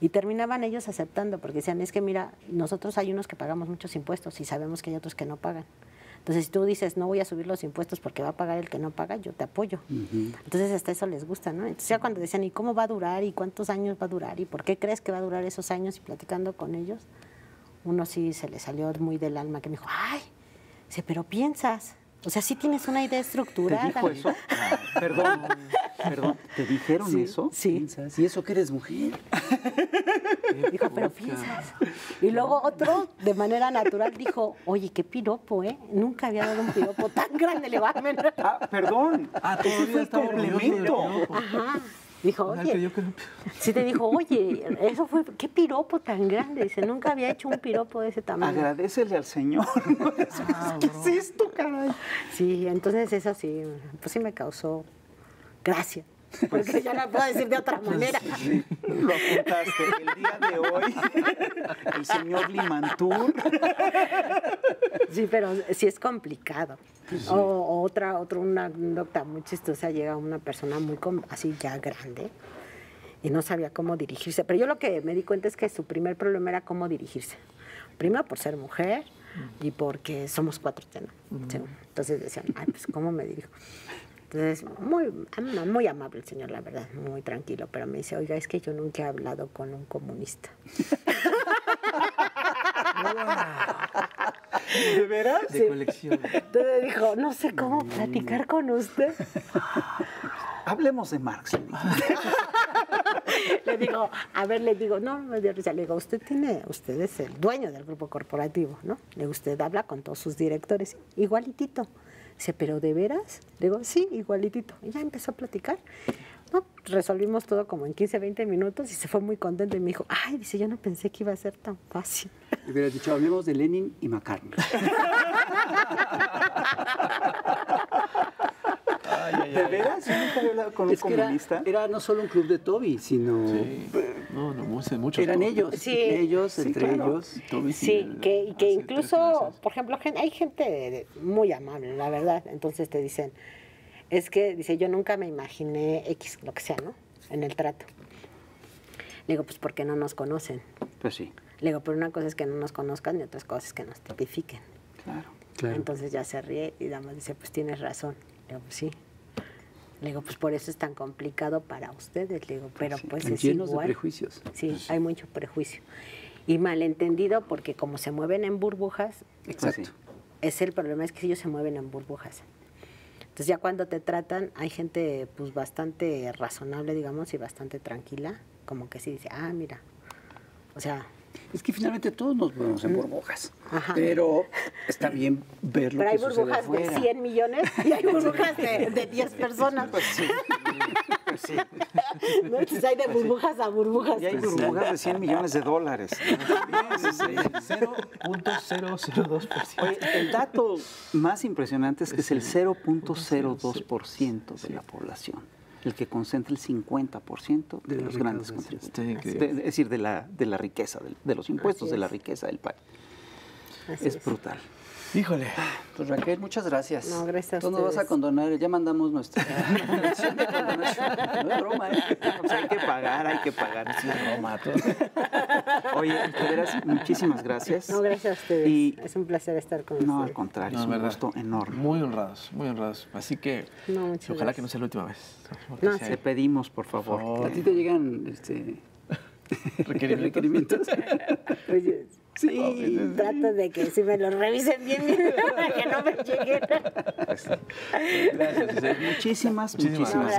y terminaban ellos aceptando porque decían, es que mira, nosotros hay unos que pagamos muchos impuestos y sabemos que hay otros que no pagan. Entonces, si tú dices, no voy a subir los impuestos porque va a pagar el que no paga, yo te apoyo. Uh-huh. Entonces, hasta eso les gusta, ¿no? Entonces, ya cuando decían, ¿y cómo va a durar? ¿Y cuántos años va a durar? ¿Y por qué crees que va a durar esos años? Y platicando con ellos, uno sí se le salió muy del alma que me dijo, ¡ay! Dice, pero piensas, o sea, sí tienes una idea estructurada. ¿Te dijo eso? Perdón, perdón. ¿Te dijeron sí, eso? Sí. ¿Piensas? ¿Y eso que eres mujer? Dijo, pero piensas. Y luego otro, de manera natural, dijo, oye, qué piropo, ¿eh? Nunca había dado un piropo tan grande, le va a menar. Ah, perdón. Ah, todavía está complemento. Ajá. Dijo, oye, sí te dijo, oye, eso fue, qué piropo tan grande. Dice, nunca había hecho un piropo de ese tamaño. Agradécele al Señor. ¿No? Ah, ¿qué bro. Es esto, caray? Sí, entonces eso sí, pues sí me causó gracia. Pues, porque ya la puedo decir de otra manera. Pues, sí, lo apuntaste. El día de hoy, el señor Limantur. Sí, pero sí es complicado. Sí. O una doctora muy chistosa, llega una persona muy así ya grande y no sabía cómo dirigirse. Pero yo lo que me di cuenta es que su primer problema era cómo dirigirse. Primero por ser mujer y porque somos cuatro, ¿no? Sí. Entonces decían, ay, pues ¿cómo me dirijo? Entonces, muy amable el señor, la verdad, muy tranquilo. Pero me dice, oiga, es que yo nunca he hablado con un comunista. ¿De veras? Sí. De colección. Entonces dijo, no sé cómo platicar con usted. Hablemos de Marx. Le digo, a ver, le digo, no, me dio risa. Le digo, usted es el dueño del grupo corporativo, ¿no? Le digo, usted habla con todos sus directores, igualitito. Dice, ¿pero de veras? Le digo, sí, igualitito. Y ya empezó a platicar. No, resolvimos todo como en 15, 20 minutos y se fue muy contento. Y me dijo, ay, dice, yo no pensé que iba a ser tan fácil. Le hubieras dicho, hablemos de Lenin y McCartney. ¿De veras? Yo nunca había hablado con un comunista. Era no solo un club de Toby, sino... Sí. No, muchos. Eran ellos. Sí. Ellos, sí, entre claro. ellos. Toby sí, el, que incluso, por ejemplo, hay gente muy amable, la verdad. Entonces te dicen, es que, dice, yo nunca me imaginé X, lo que sea, ¿no? En el trato. Le digo, pues porque no nos conocen. Pues sí. Le digo, pero una cosa es que no nos conozcan y otras cosas es que nos tipifiquen. Claro. Entonces ya se ríe y además dice, pues tienes razón. Le digo, pues sí. Le digo, pues por eso es tan complicado para ustedes. Le digo, pero pues sí, es igual. Llenos de prejuicios. Sí, pues sí, hay mucho prejuicio. Y malentendido porque como se mueven en burbujas, exacto. Es el problema es que ellos se mueven en burbujas. Entonces ya cuando te tratan, hay gente pues bastante razonable, digamos, y bastante tranquila, como que sí dice, ah, mira, o sea... Es que finalmente todos nos movemos en burbujas, ajá. Pero está bien ver lo que sucede afuera. Pero hay burbujas de 100 millones y hay burbujas de 10 personas. Pues sí. Pues sí. No, pues hay de burbujas a burbujas. Y hay burbujas de $100 millones. 0.002%. Oye, el dato más impresionante es que es el 0.02% de la población. El que concentra el 50% de los grandes contribuyentes. Es decir, de la riqueza, de los impuestos, de la riqueza del país. Es brutal. Híjole. Pues Raquel, muchas gracias. No, gracias. Tú nos vas a condonar, ya mandamos nuestra condonación. No es broma, ¿eh? Pues hay que pagar. Sí, es broma. Oye, de veras, muchísimas gracias. No, gracias a ustedes. Y es un placer estar con ustedes. No, al contrario, no, es un gusto enorme. Muy honrados. Así que no, ojalá que no sea la última vez. No, sí. Le pedimos, por favor. A ti te llegan requerimientos. Sí, sí, trato de que sí me lo revisen bien, para que no me lleguen. Gracias. Muchísimas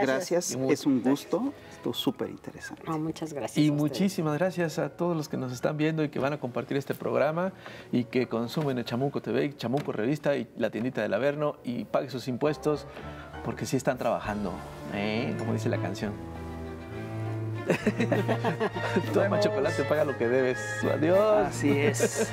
gracias. Es un gusto. Estuvo súper interesante. Oh, muchas gracias. Y muchísimas gracias a todos los que nos están viendo y que van a compartir este programa y que consumen el Chamuco TV, Chamuco Revista y la tiendita del Averno, y paguen sus impuestos porque sí están trabajando, como dice la canción. Toma chocolate, paga lo que debes. Adiós. Así es.